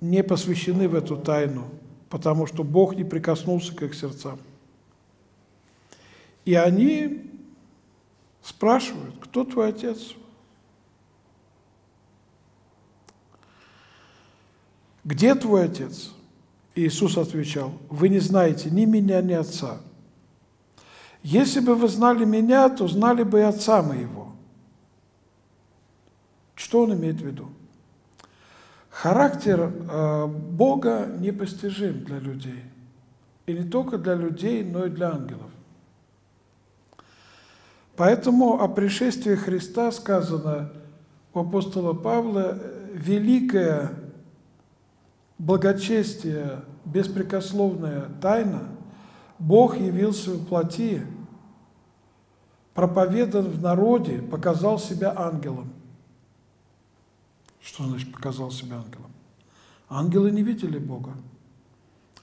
не посвящены в эту тайну, потому что Бог не прикоснулся к их сердцам. И они спрашивают: кто твой отец? Где твой отец? И Иисус отвечал: вы не знаете ни меня, ни отца. Если бы вы знали меня, то знали бы и отца моего. Что он имеет в виду? Характер э, Бога непостижим для людей. И не только для людей, но и для ангелов. Поэтому о пришествии Христа сказано у апостола Павла: великое благочестие, беспрекословная тайна, Бог явился в плоти, проповедан в народе, показал себя ангелом. Что значит «показал себя ангелом»? Ангелы не видели Бога.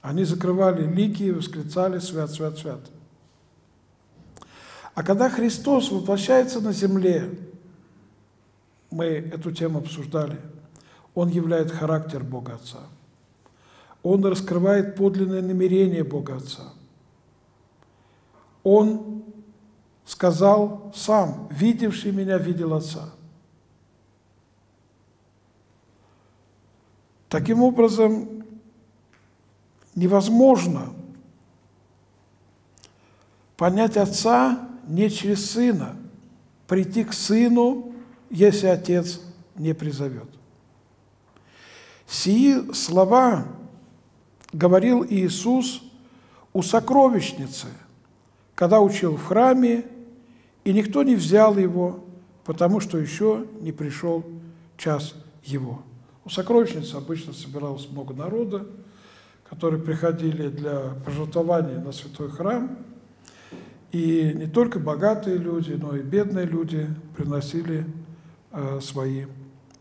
Они закрывали лики и восклицали: «Свят, свят, свят». А когда Христос воплощается на земле, мы эту тему обсуждали, Он являет характер Бога Отца. Он раскрывает подлинное намерение Бога Отца. Он сказал сам: «Видевший меня, видел Отца». Таким образом, невозможно понять Отца не через Сына, прийти к Сыну, если Отец не призовет. Сии слова говорил Иисус у сокровищницы, когда учил в храме, и никто не взял Его, потому что еще не пришел час Его. У сокровищницы обычно собиралось много народа, которые приходили для пожертвования на святой храм. И не только богатые люди, но и бедные люди приносили э, свои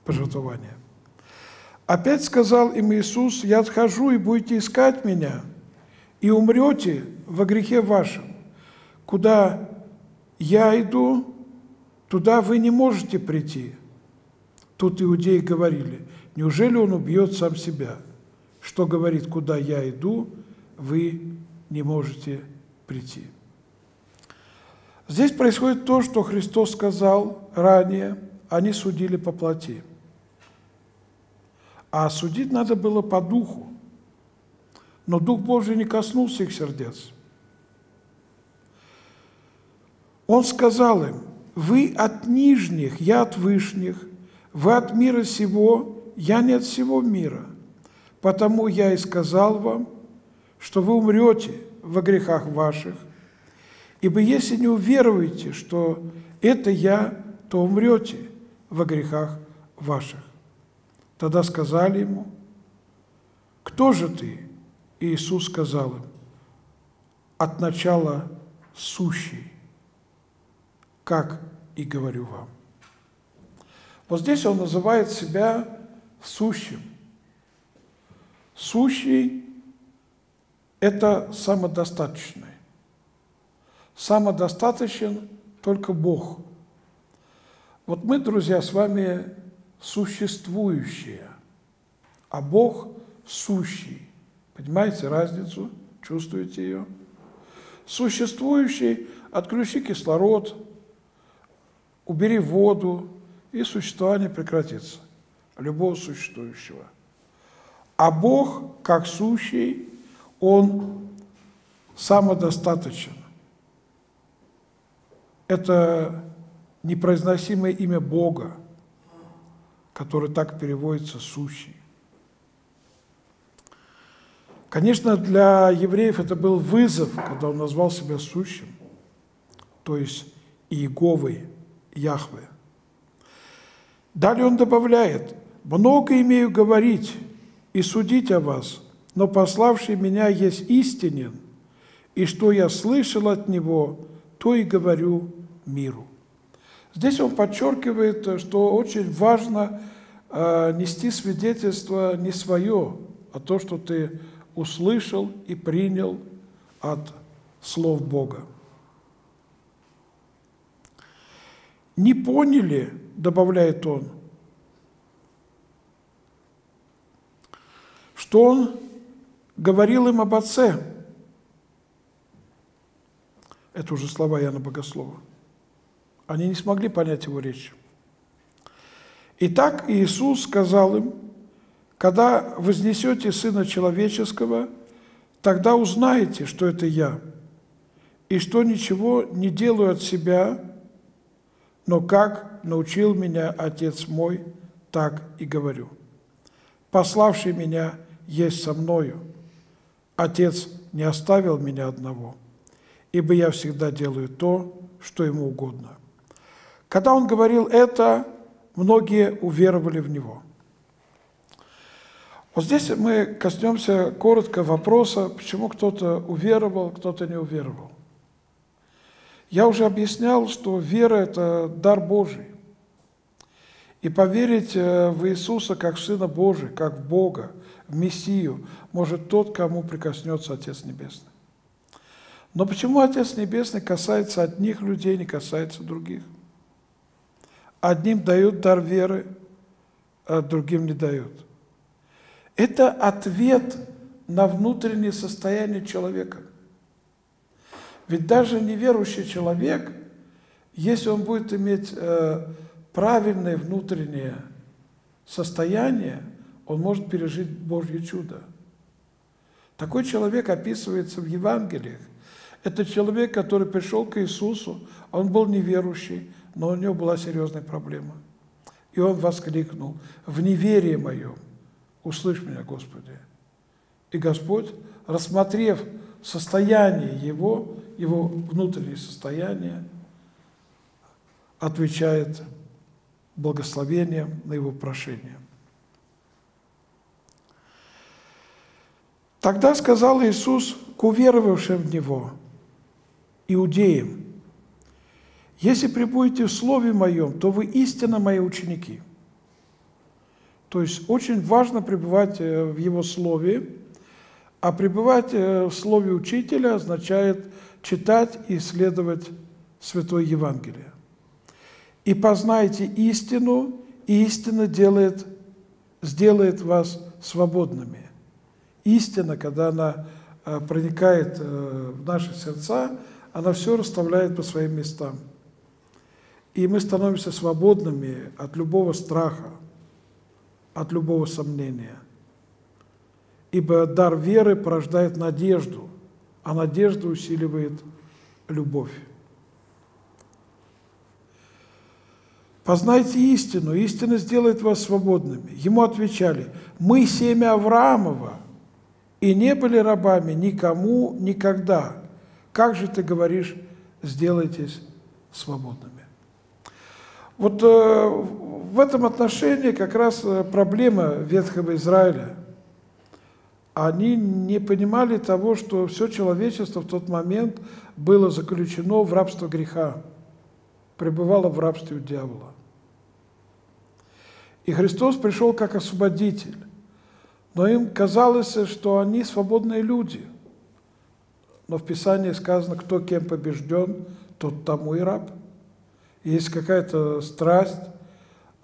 пожертвования. Опять сказал им Иисус: «Я отхожу, и будете искать меня, и умрете во грехе вашем. Куда я иду, туда вы не можете прийти». Тут иудеи говорили: неужели он убьет сам себя? Что говорит: куда я иду, вы не можете прийти. Здесь происходит то, что Христос сказал ранее: они судили по плоти. А судить надо было по духу. Но Дух Божий не коснулся их сердец. Он сказал им: вы от нижних, я от вышних, вы от мира сего, я не от всего мира, потому я и сказал вам, что вы умрете во грехах ваших, ибо если не уверуете, что это я, то умрете во грехах ваших. Тогда сказали ему: кто же ты? И Иисус сказал им: от начала сущий, как и говорю вам. Вот здесь он называет себя сущим. Сущий – это самодостаточный. Самодостаточен только Бог. Вот мы, друзья, с вами существующие, а Бог – сущий. Понимаете разницу? Чувствуете ее? Существующий – отключи кислород, убери воду, и существование прекратится. Любого существующего. А Бог, как сущий, Он самодостаточен. Это непроизносимое имя Бога, которое так переводится «сущий». Конечно, для евреев это был вызов, когда он назвал себя сущим, то есть Иеговой, Яхве. Далее он добавляет: «Много имею говорить и судить о вас, но пославший меня есть истинен, и что я слышал от него, то и говорю миру». Здесь он подчеркивает, что очень важно э, нести свидетельство не свое, а то, что ты услышал и принял от слов Бога. «Не поняли», – добавляет он, что он говорил им об Отце. Это уже слова Иоанна Богослова. Они не смогли понять его речь. Итак, Иисус сказал им: «Когда вознесете Сына Человеческого, тогда узнаете, что это Я, и что ничего не делаю от себя, но как научил меня Отец мой, так и говорю. Пославший меня есть со мною. Отец не оставил меня одного, ибо я всегда делаю то, что ему угодно». Когда он говорил это, многие уверовали в него. Вот здесь мы коснемся коротко вопроса, почему кто-то уверовал, кто-то не уверовал. Я уже объяснял, что вера – это дар Божий. И поверить в Иисуса как в Сына Божий, как в Бога, в Мессию, может тот, кому прикоснется Отец Небесный. Но почему Отец Небесный касается одних людей, не касается других? Одним дают дар веры, а другим не дают. Это ответ на внутреннее состояние человека. Ведь даже неверующий человек, если он будет иметь правильное внутреннее состояние, он может пережить Божье чудо. Такой человек описывается в Евангелиях. Это человек, который пришел к Иисусу, он был неверующий, но у него была серьезная проблема. И он воскликнул: «В неверии моем услышь меня, Господи». И Господь, рассмотрев состояние его, его внутреннее состояние, отвечает благословением на его прошение. Тогда сказал Иисус к уверовавшим в Него, иудеям: «Если пребудете в Слове Моем, то вы истинно Мои ученики». То есть очень важно пребывать в Его Слове, а пребывать в Слове Учителя означает читать и исследовать Святое Евангелие. «И познайте истину, и истина делает, сделает вас свободными». Истина, когда она проникает в наши сердца, она все расставляет по своим местам. И мы становимся свободными от любого страха, от любого сомнения. Ибо дар веры порождает надежду, а надежда усиливает любовь. «Познайте истину, истина сделает вас свободными». Ему отвечали: «Мы семя Авраамова, и не были рабами никому никогда. Как же ты говоришь, сделайтесь свободными?» Вот э, в этом отношении как раз проблема Ветхого Израиля. Они не понимали того, что все человечество в тот момент было заключено в рабство греха, пребывало в рабстве у дьявола. И Христос пришел как освободитель. Но им казалось, что они свободные люди. Но в Писании сказано: кто кем побежден, тот тому и раб. Если какая-то страсть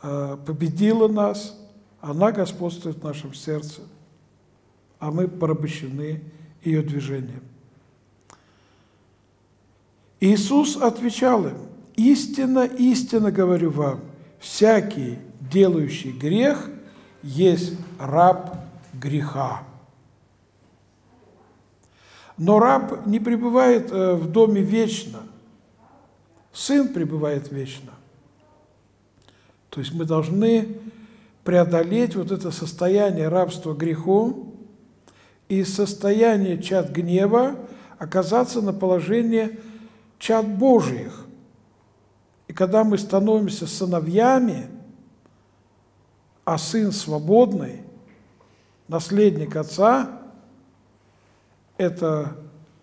победила нас, она господствует в нашем сердце, а мы порабощены ее движением. Иисус отвечал им: «Истинно, истинно говорю вам, всякий, делающий грех, есть раб греха». Но раб не пребывает в доме вечно. Сын пребывает вечно. То есть мы должны преодолеть вот это состояние рабства греху и состояние чад гнева оказаться на положении чад Божьих. И когда мы становимся сыновьями, а сын свободный, наследник отца, это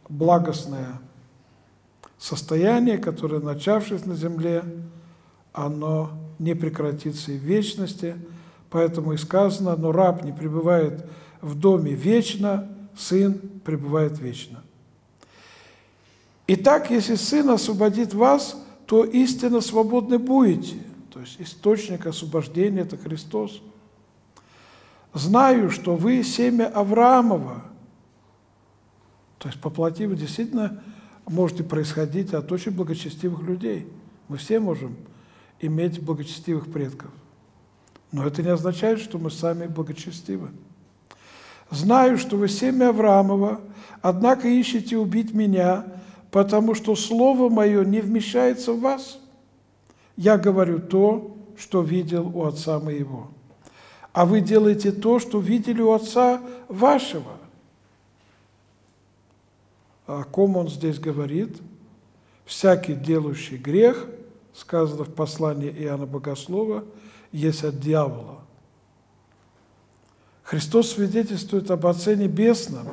благостное состояние, которое, начавшись на земле, оно не прекратится и в вечности. Поэтому и сказано: но раб не пребывает в доме вечно, сын пребывает вечно. Итак, если сын освободит вас, то истинно свободны будете. То есть источник освобождения – это Христос. «Знаю, что вы семя Авраамова». То есть по плоти вы действительно можете происходить от очень благочестивых людей. Мы все можем иметь благочестивых предков. Но это не означает, что мы сами благочестивы. «Знаю, что вы семя Авраамова, однако ищете убить меня, потому что слово мое не вмещается в вас. Я говорю то, что видел у отца моего. А вы делаете то, что видели у отца вашего». О ком он здесь говорит? «Всякий, делающий грех, сказано в послании Иоанна Богослова, есть от дьявола». Христос свидетельствует об Отце Небесном,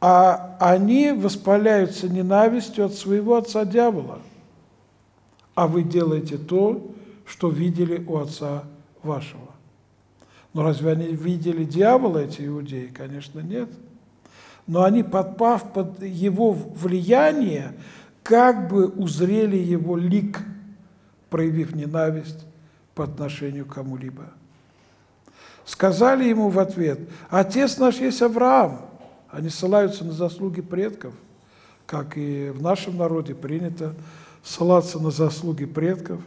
а они воспаляются ненавистью от своего отца дьявола. «А вы делаете то, что видели у отца вашего». Но разве они видели дьявола, эти иудеи? Конечно, нет. Но они, подпав под его влияние, как бы узрели его лик, проявив ненависть по отношению к кому-либо. Сказали ему в ответ: «Отец наш есть Авраам». Они ссылаются на заслуги предков, как и в нашем народе принято ссылаться на заслуги предков.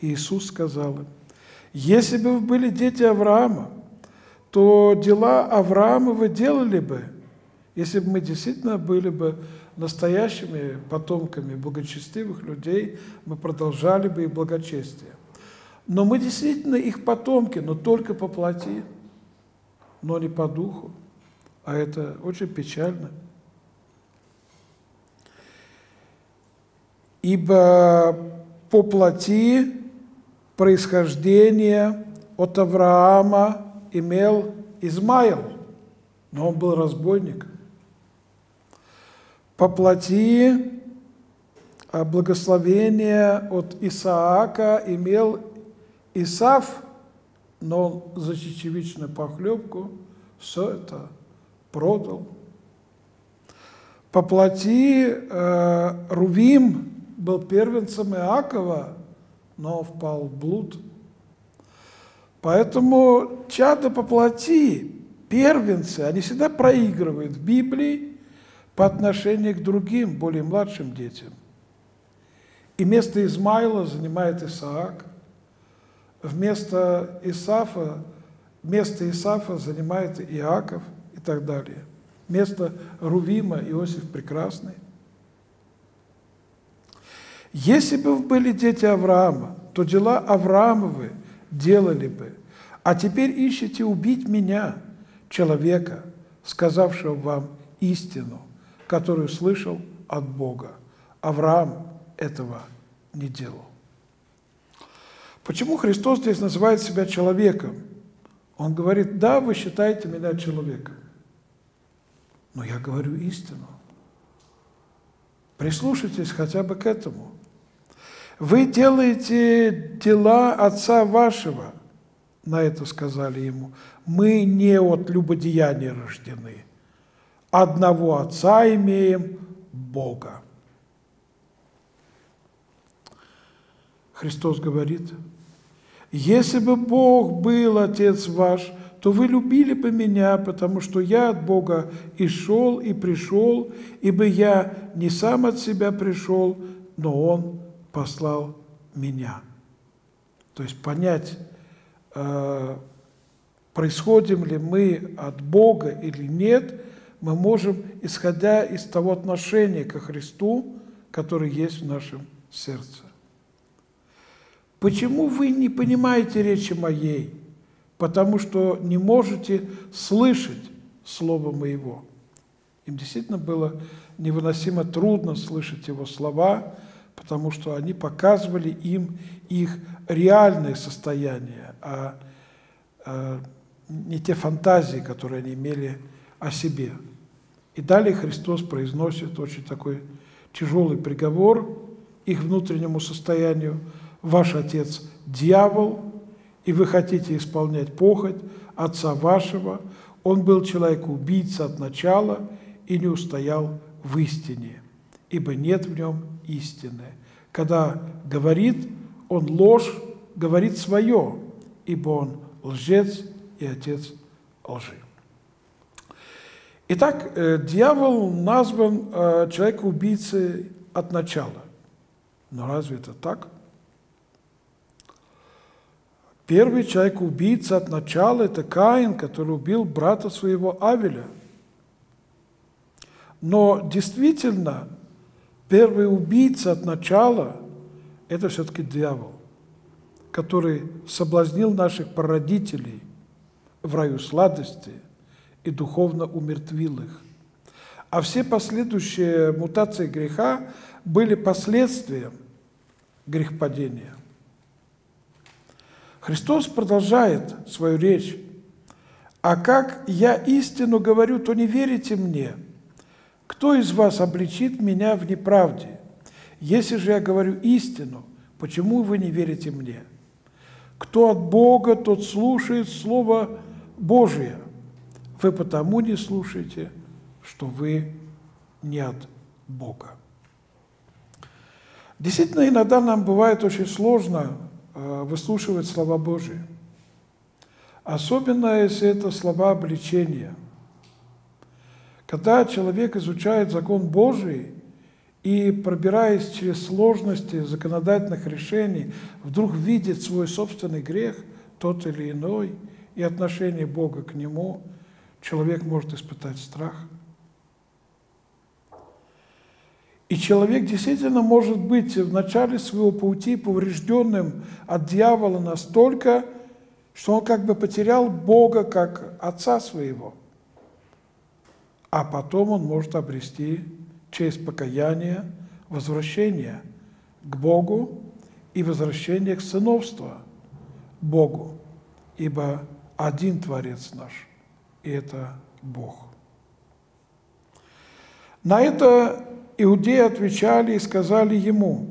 И Иисус сказал им: «Если бы вы были дети Авраама, то дела Авраама вы делали бы, если бы мы действительно были бы настоящими потомками благочестивых людей, мы продолжали бы их благочестие. Но мы действительно их потомки, но только по плоти, но не по духу». А это очень печально. «Ибо по плоти происхождение от Авраама имел Измаил, но он был разбойник. По плоти благословение от Исаака имел Исав, но он за чечевичную похлебку все это продал. По плоти э, Рувим был первенцем Иакова, но впал в блуд». Поэтому чада по плоти, первенцы, они всегда проигрывают в Библии по отношению к другим, более младшим детям. И место Измаила занимает Исаак, вместо Исафа, место Исафа занимает Иаков и так далее. Место Рувима Иосиф Прекрасный. «Если бы вы были дети Авраама, то дела Авраамовы делали бы, а теперь ищете убить меня, человека, сказавшего вам истину, которую слышал от Бога. Авраам этого не делал». Почему Христос здесь называет себя человеком? Он говорит: да, вы считаете меня человеком, но я говорю истину. Прислушайтесь хотя бы к этому. «Вы делаете дела отца вашего», на это сказали ему, «мы не от любодеяния рождены, одного отца имеем, Бога». Христос говорит: «Если бы Бог был отец ваш, то вы любили бы меня, потому что я от Бога и шел, и пришел, ибо я не сам от себя пришел, но Он послал меня». То есть понять, э, происходим ли мы от Бога или нет, мы можем, исходя из того отношения ко Христу, которое есть в нашем сердце. «Почему вы не понимаете речи моей? Потому что не можете слышать слово моего». Им действительно было невыносимо трудно слышать его слова, потому что они показывали им их реальное состояние, а, а не те фантазии, которые они имели о себе. И далее Христос произносит очень такой тяжелый приговор их внутреннему состоянию: «Ваш отец – дьявол, и вы хотите исполнять похоть отца вашего. Он был человек-убийца от начала и не устоял в истине, ибо нет в нем истины. Когда говорит, он ложь, говорит свое, ибо он лжец и отец лжи». Итак, дьявол назван человек-убийцей от начала. Но разве это так? Первый человек-убийца от начала – это Каин, который убил брата своего Авеля. Но действительно Первый убийца от начала – это все-таки дьявол, который соблазнил наших прародителей в раю сладости и духовно умертвил их. А все последующие мутации греха были последствием грехопадения. Христос продолжает свою речь. «А как я истину говорю, то не верите мне. Кто из вас обличит меня в неправде? Если же я говорю истину, почему вы не верите мне? Кто от Бога, тот слушает Слово Божие. Вы потому не слушаете, что вы не от Бога». Действительно, иногда нам бывает очень сложно выслушивать слова Божии. Особенно, если это слова обличения. Когда человек изучает закон Божий и, пробираясь через сложности законодательных решений, вдруг видит свой собственный грех, тот или иной, и отношение Бога к нему, человек может испытать страх. И человек действительно может быть в начале своего пути поврежденным от дьявола настолько, что он как бы потерял Бога как Отца своего. А потом он может обрести через покаяние возвращение к Богу и возвращение к сыновству Богу, ибо один Творец наш, и это Бог. На это иудеи отвечали и сказали ему: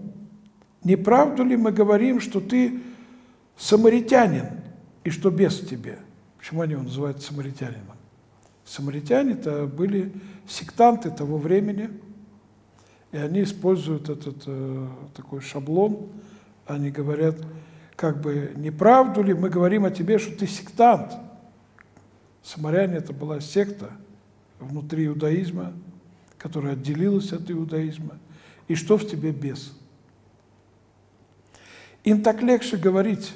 «Не правду ли мы говорим, что ты самаритянин, и что бес в тебе?» Почему они его называют самаритянином? Самаритяне-то были сектанты того времени, и они используют этот э, такой шаблон. Они говорят, как бы, не правду ли мы говорим о тебе, что ты сектант? Самаряне — это была секта внутри иудаизма, которая отделилась от иудаизма. И что в тебе бес? Им так легче говорить,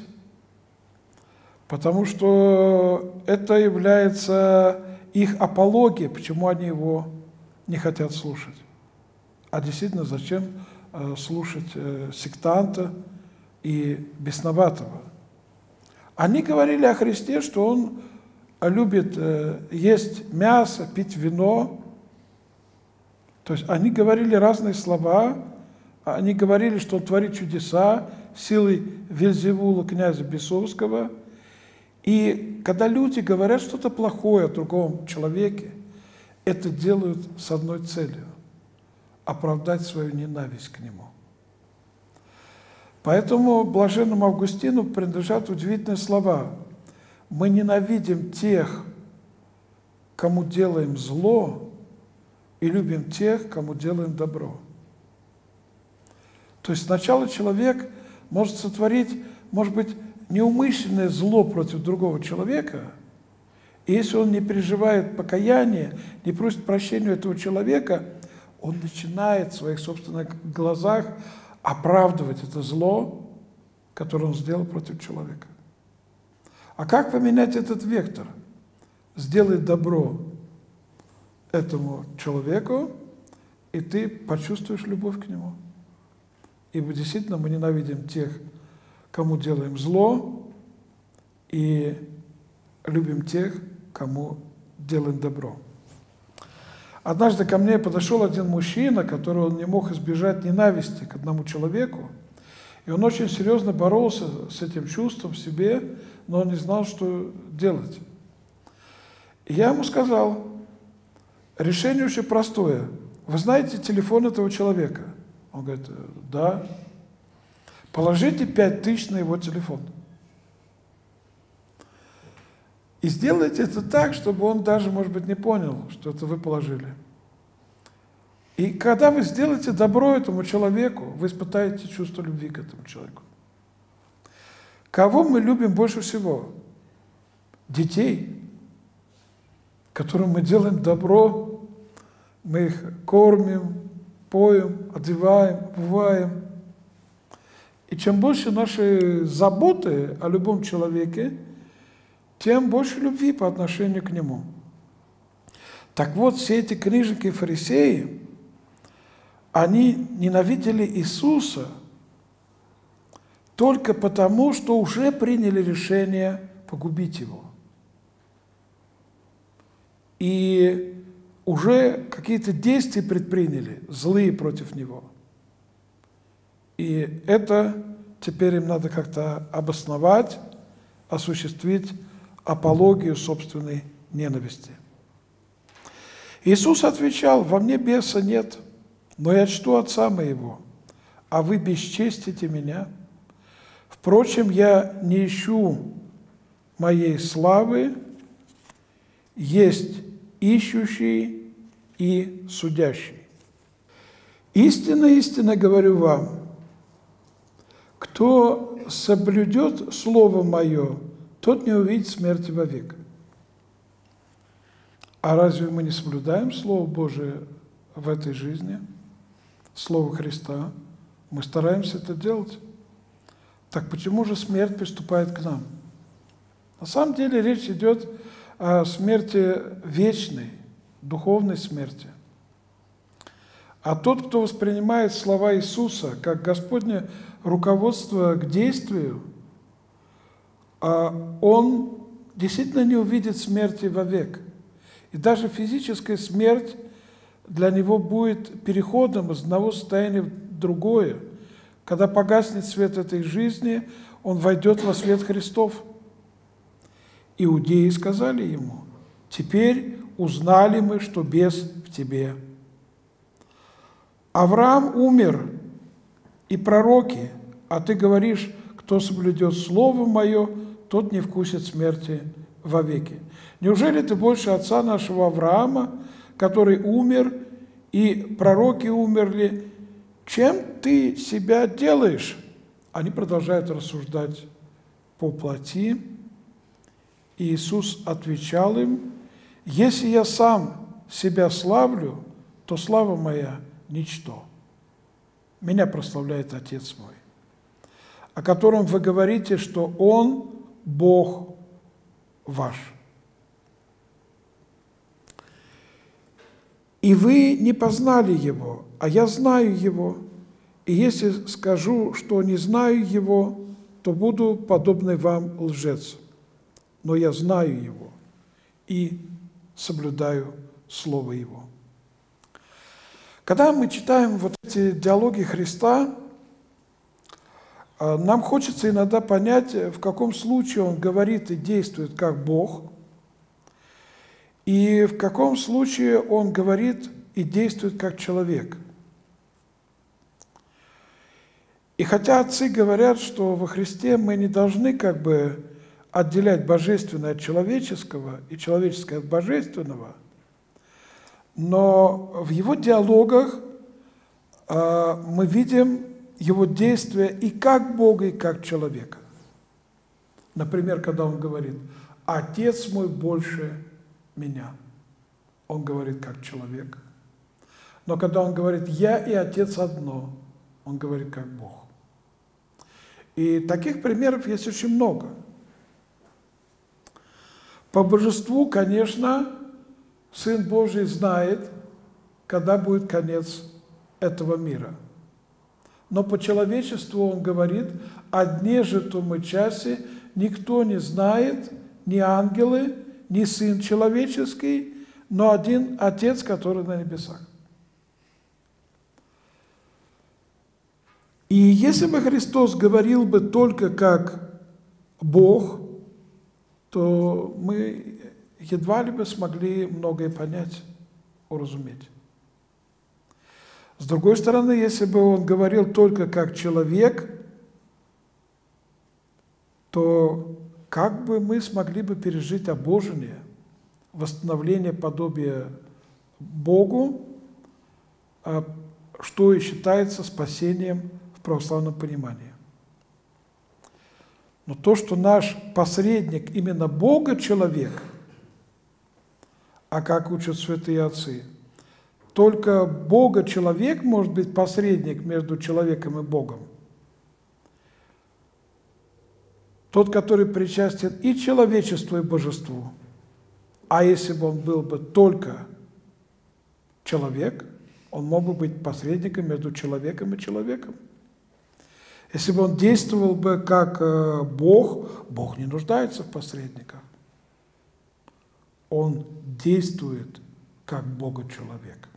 потому что это является их апологией, почему они его не хотят слушать. А действительно, зачем слушать сектанта и бесноватого? Они говорили о Христе, что он любит есть мясо, пить вино. То есть они говорили разные слова, они говорили, что он творит чудеса силой Вельзевула, князя бесовского. И когда люди говорят что-то плохое о другом человеке, это делают с одной целью – оправдать свою ненависть к нему. Поэтому блаженному Августину принадлежат удивительные слова. «Мы ненавидим тех, кому делаем зло, и любим тех, кому делаем добро». То есть сначала человек может сотворить, может быть, неумышленное зло против другого человека, и если он не переживает покаяние, не просит прощения у этого человека, он начинает в своих собственных глазах оправдывать это зло, которое он сделал против человека. А как поменять этот вектор? Сделать добро этому человеку, и ты почувствуешь любовь к нему. Ибо действительно мы ненавидим тех, кому делаем зло, и любим тех, кому делаем добро. Однажды ко мне подошел один мужчина, которого не мог избежать ненависти к одному человеку, и он очень серьезно боролся с этим чувством в себе, но он не знал, что делать. И я ему сказал, решение очень простое. Вы знаете телефон этого человека? Он говорит, да. Положите пять тысяч на его телефон. И сделайте это так, чтобы он даже, может быть, не понял, что это вы положили. И когда вы сделаете добро этому человеку, вы испытаете чувство любви к этому человеку. Кого мы любим больше всего? Детей, которым мы делаем добро, мы их кормим, поем, одеваем, обуваем. И чем больше наши заботы о любом человеке, тем больше любви по отношению к нему. Так вот, все эти книжники и фарисеи, Они ненавидели Иисуса только потому, что уже приняли решение погубить Его. И уже какие-то действия предприняли, злые против Него. И это теперь им надо как-то обосновать, осуществить апологию собственной ненависти. Иисус отвечал: «Во мне беса нет, но я чту Отца моего, а вы бесчестите меня. Впрочем, я не ищу моей славы, есть ищущий и судящий. Истинно, истинно говорю вам, кто соблюдет слово мое, тот не увидит смерти вовек». А разве мы не соблюдаем Слово Божие в этой жизни, Слово Христа? Мы стараемся это делать. Так почему же смерть приступает к нам? На самом деле речь идет о смерти вечной, духовной смерти. А тот, кто воспринимает слова Иисуса как Господне руководство к действию, он действительно не увидит смерти вовек. И даже физическая смерть для него будет переходом из одного состояния в другое. Когда погаснет свет этой жизни, он войдет во свет Христов. Иудеи сказали ему: «Теперь узнали мы, что бес в тебе». Авраам умер, и пророки, а ты говоришь: кто соблюдет слово мое, тот не вкусит смерти вовеки. Неужели ты больше отца нашего Авраама, который умер, и пророки умерли? Чем ты себя делаешь? Они продолжают рассуждать по плоти. И Иисус отвечал им: «Если я сам себя славлю, то слава моя ничто. Меня прославляет Отец мой, о котором вы говорите, что Он Бог ваш. И вы не познали Его, а я знаю Его, и если скажу, что не знаю Его, то буду подобный вам лжец, но я знаю Его и соблюдаю Слово Его». Когда мы читаем вот эти диалоги Христа, нам хочется иногда понять, в каком случае Он говорит и действует как Бог, и в каком случае Он говорит и действует как человек. И хотя отцы говорят, что во Христе мы не должны как бы отделять божественное от человеческого и человеческое от божественного, но в Его диалогах мы видим Его действия и как Бога, и как человека. Например, когда Он говорит: «Отец мой больше меня», Он говорит как человек. Но когда Он говорит: «Я и Отец одно», Он говорит как Бог. И таких примеров есть очень много. По божеству, конечно, Сын Божий знает, когда будет конец этого мира. Но по человечеству Он говорит: «О дне житом и часе никто не знает, ни ангелы, ни Сын Человеческий, но один Отец, который на небесах». И если бы Христос говорил бы только как Бог, то мы едва ли бы смогли многое понять, уразуметь. С другой стороны, если бы Он говорил только как человек, то как бы мы смогли бы пережить обожение, восстановление подобия Богу, что и считается спасением в православном понимании. Но то, что наш посредник именно Бога-человек, а как учат святые отцы, только Бога-человек может быть посредник между человеком и Богом. Тот, который причастен и человечеству, и божеству. А если бы он был бы только человек, Он мог бы быть посредником между человеком и человеком. Если бы он действовал бы как Бог, Бог не нуждается в посредниках. Он действует как Бога-человек.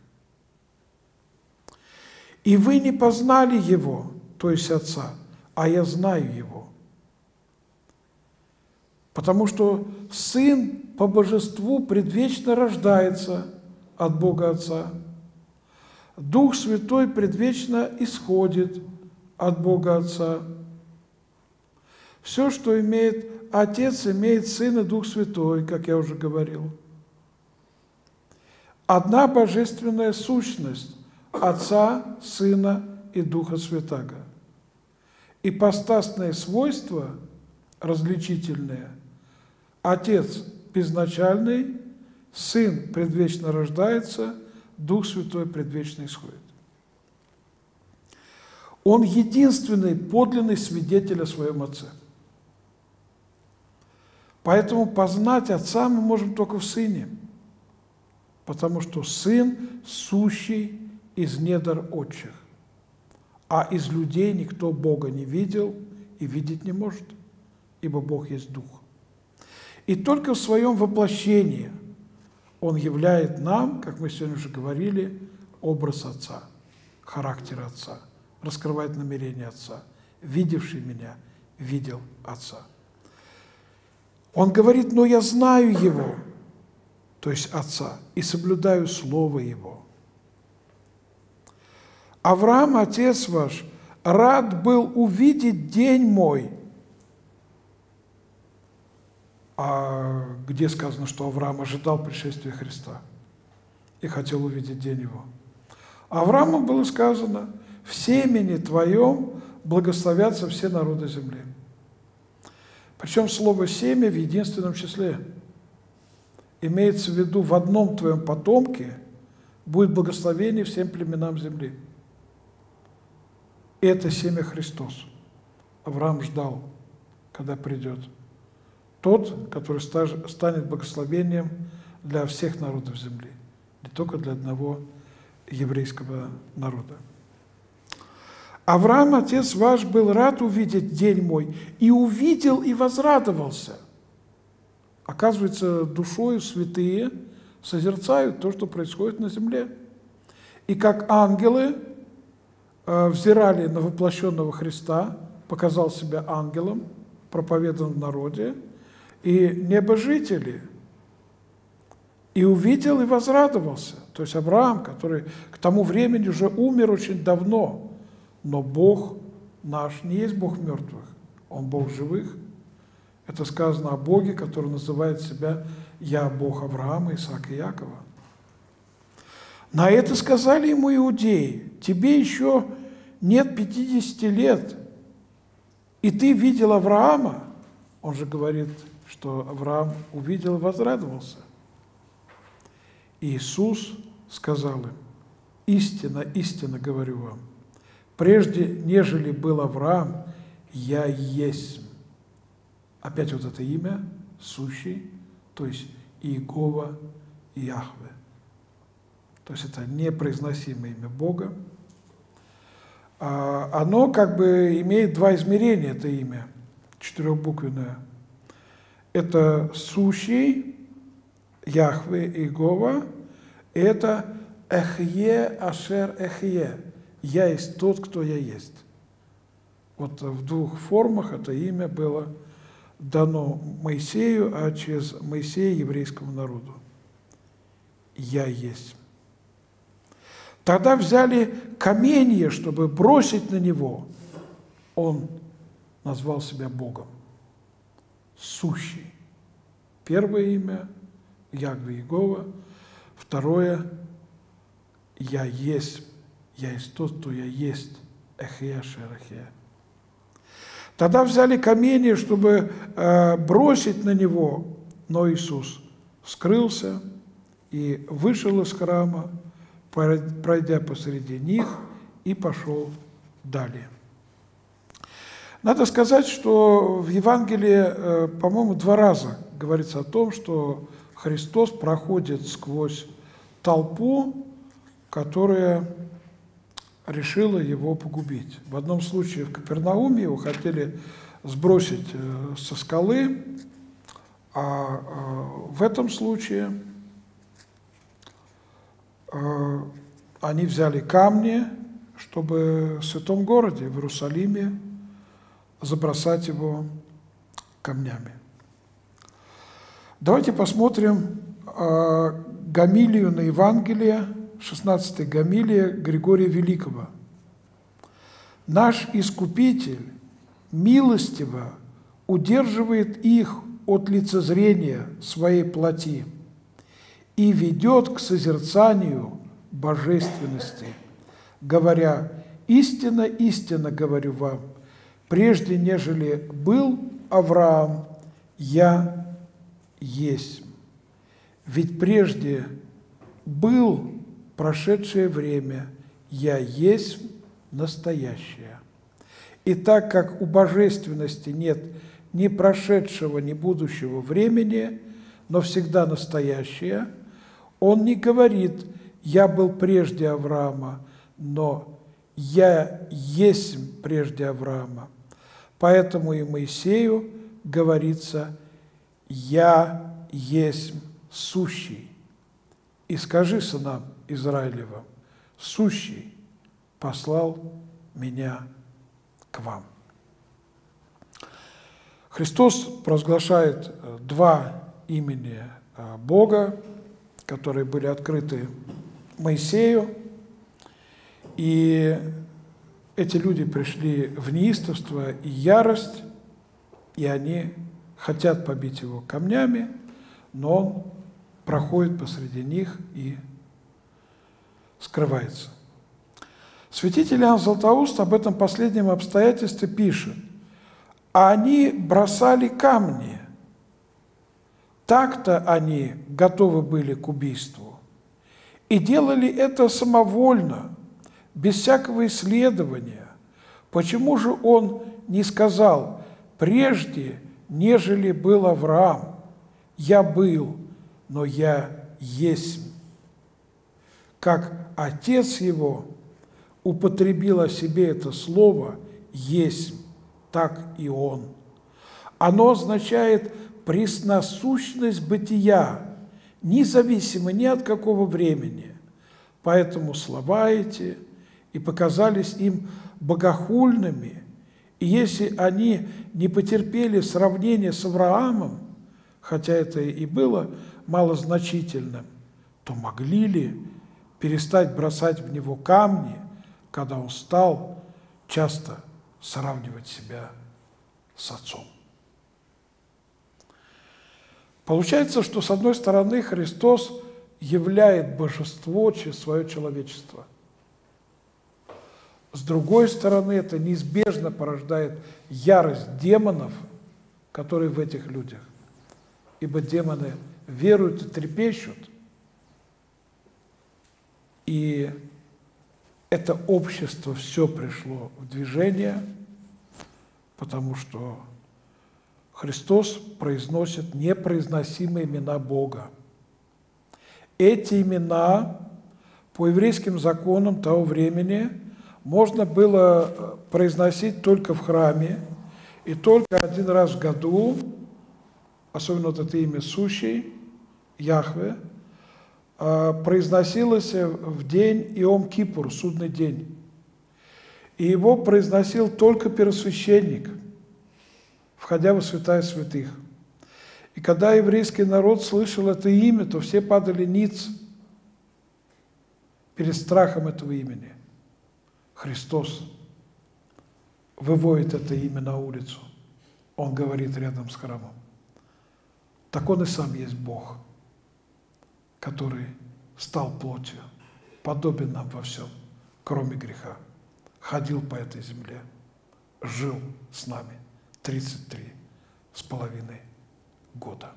И вы не познали Его, то есть Отца, а я знаю Его. Потому что Сын по Божеству предвечно рождается от Бога Отца. Дух Святой предвечно исходит от Бога Отца. Все, что имеет Отец, имеет Сын и Дух Святой, как я уже говорил. Одна божественная сущность Отца, Сына и Духа Святаго. Ипостасные свойства различительные. Отец безначальный, Сын предвечно рождается, Дух Святой предвечно исходит. Он единственный подлинный свидетель о своем Отце. Поэтому познать Отца мы можем только в Сыне, потому что Сын сущий из недр отчих, а из людей никто Бога не видел и видеть не может, ибо Бог есть Дух. И только в своем воплощении Он являет нам, как мы сегодня уже говорили, образ Отца, характер Отца, раскрывает намерение Отца. Видевший меня, видел Отца. Он говорит, но я знаю Его, то есть Отца, и соблюдаю Слово Его. Авраам, отец ваш, рад был увидеть день мой. А где сказано, что Авраам ожидал пришествия Христа и хотел увидеть день Его? Аврааму было сказано, в семени твоем благословятся все народы земли. Причем слово «семя» в единственном числе. Имеется в виду, в одном твоем потомке будет благословение всем племенам земли. Это семя Христос. Авраам ждал, когда придет Тот, который станет благословением для всех народов земли, не только для одного еврейского народа. Авраам, отец ваш, был рад увидеть день мой, и увидел, и возрадовался. Оказывается, душою святые созерцают то, что происходит на земле. И как ангелы взирали на воплощенного Христа, показал себя ангелом, проповедан в народе, и небожители, и увидел, и возрадовался. То есть Авраам, который к тому времени уже умер очень давно, но Бог наш не есть Бог мертвых, Он Бог живых. Это сказано о Боге, который называет себя «Я Бог Авраама, Исаака и Иакова». На это сказали ему иудеи, «Тебе еще нет пятидесяти лет, и ты видел Авраама». Он же говорит, что Авраам увидел и возрадовался. Иисус сказал им, «Истинно, истинно говорю вам, прежде нежели был Авраам, я есть». Опять вот это имя, сущий, то есть Иегова и Яхве. То есть это непроизносимое имя Бога. Оно как бы имеет два измерения, это имя, четырехбуквенное. Это сущий, Яхве, Иегова, и это Эхье Ашер Эхье. Я есть тот, кто я есть. Вот в двух формах это имя было дано Моисею, а через Моисея еврейскому народу. Я есть. Тогда взяли каменье, чтобы бросить на него. Он назвал себя Богом. Сущий. Первое имя – Яхве Иегова. Второе – Я есть. Я есть тот, кто я есть. Эхье Ашер Эхье. Тогда взяли камень, чтобы э, бросить на него, но Иисус скрылся и вышел из храма, пройдя посреди них, и пошел далее. Надо сказать, что в Евангелии, э, по-моему, два раза говорится о том, что Христос проходит сквозь толпу, которая решила его погубить. В одном случае в Капернауме его хотели сбросить со скалы, а в этом случае они взяли камни, чтобы в святом городе, в Иерусалиме, забросать его камнями. Давайте посмотрим гомилию на Евангелие, шестнадцатая гомилия Григория Великого. «Наш Искупитель милостиво удерживает их от лицезрения своей плоти и ведет к созерцанию божественности, говоря: истинно, истинно говорю вам, прежде нежели был Авраам, я есть. Ведь прежде был прошедшее время, я есть настоящее. И так как у божественности нет ни прошедшего, ни будущего времени, но всегда настоящее, он не говорит: я был прежде Авраама, но я есть прежде Авраама. Поэтому и Моисею говорится: я есть сущий. И скажи сынам Израилевым: сущий послал меня к вам». Христос провозглашает два имени Бога, которые были открыты Моисею, и эти люди пришли в неистовство и ярость, и они хотят побить его камнями, но он проходит посреди них и скрывается. Святитель Иоанн Златоуст об этом последнем обстоятельстве пишет: «А они бросали камни, так-то они готовы были к убийству, и делали это самовольно, без всякого исследования. Почему же он не сказал: прежде, нежели был Авраам, я был, но я есть, как отец его употребил о себе это слово «есть», так и он. Оно означает пресносущность бытия, независимо ни от какого времени. Поэтому слова эти и показались им богохульными, и если они не потерпели сравнения с Авраамом, хотя это и было малозначительным, то могли ли перестать бросать в него камни, когда он стал часто сравнивать себя с отцом? Получается, что, с одной стороны, Христос являет божество через свое человечество. С другой стороны, это неизбежно порождает ярость демонов, которые в этих людях. Ибо демоны веруют и трепещут. И это общество все пришло в движение, потому что Христос произносит непроизносимые имена Бога. Эти имена по еврейским законам того времени можно было произносить только в храме и только один раз в году, особенно вот это имя «Сущий», Яхве, произносилось в день Иом-Кипур, судный день. И его произносил только первосвященник, входя во святая святых. И когда еврейский народ слышал это имя, то все падали ниц перед страхом этого имени. Христос выводит это имя на улицу. Он говорит рядом с храмом. Так он и сам есть Бог, который стал плотью, подобен нам во всем, кроме греха, ходил по этой земле, жил с нами тридцать три с половиной года.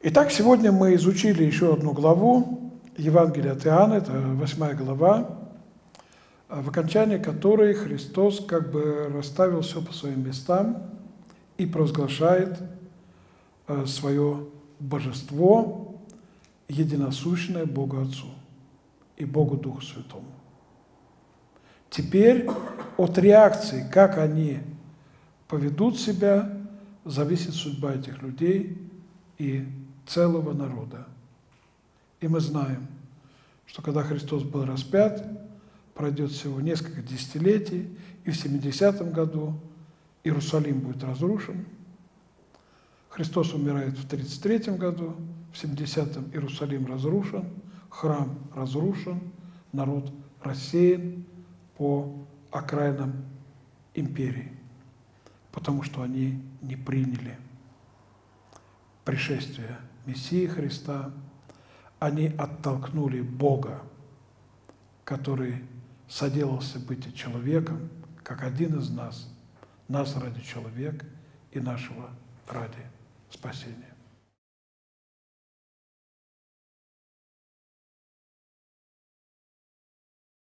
Итак, сегодня мы изучили еще одну главу Евангелия от Иоанна, это восьмая глава, в окончании которой Христос как бы расставил все по своим местам и провозглашает свое божество, единосущное Богу Отцу. и Богу Духу Святому. Теперь от реакции, как они поведут себя, зависит судьба этих людей и целого народа. И мы знаем, что когда Христос был распят, пройдет всего несколько десятилетий, и в семидесятом году Иерусалим будет разрушен. Христос умирает в тридцать третьем году, в семидесятом Иерусалим разрушен, храм разрушен, народ рассеян по окраинам империи, потому что они не приняли пришествие Мессии Христа, они оттолкнули Бога, который соделался быть человеком, как один из нас, нас ради человека и нашего ради спасения.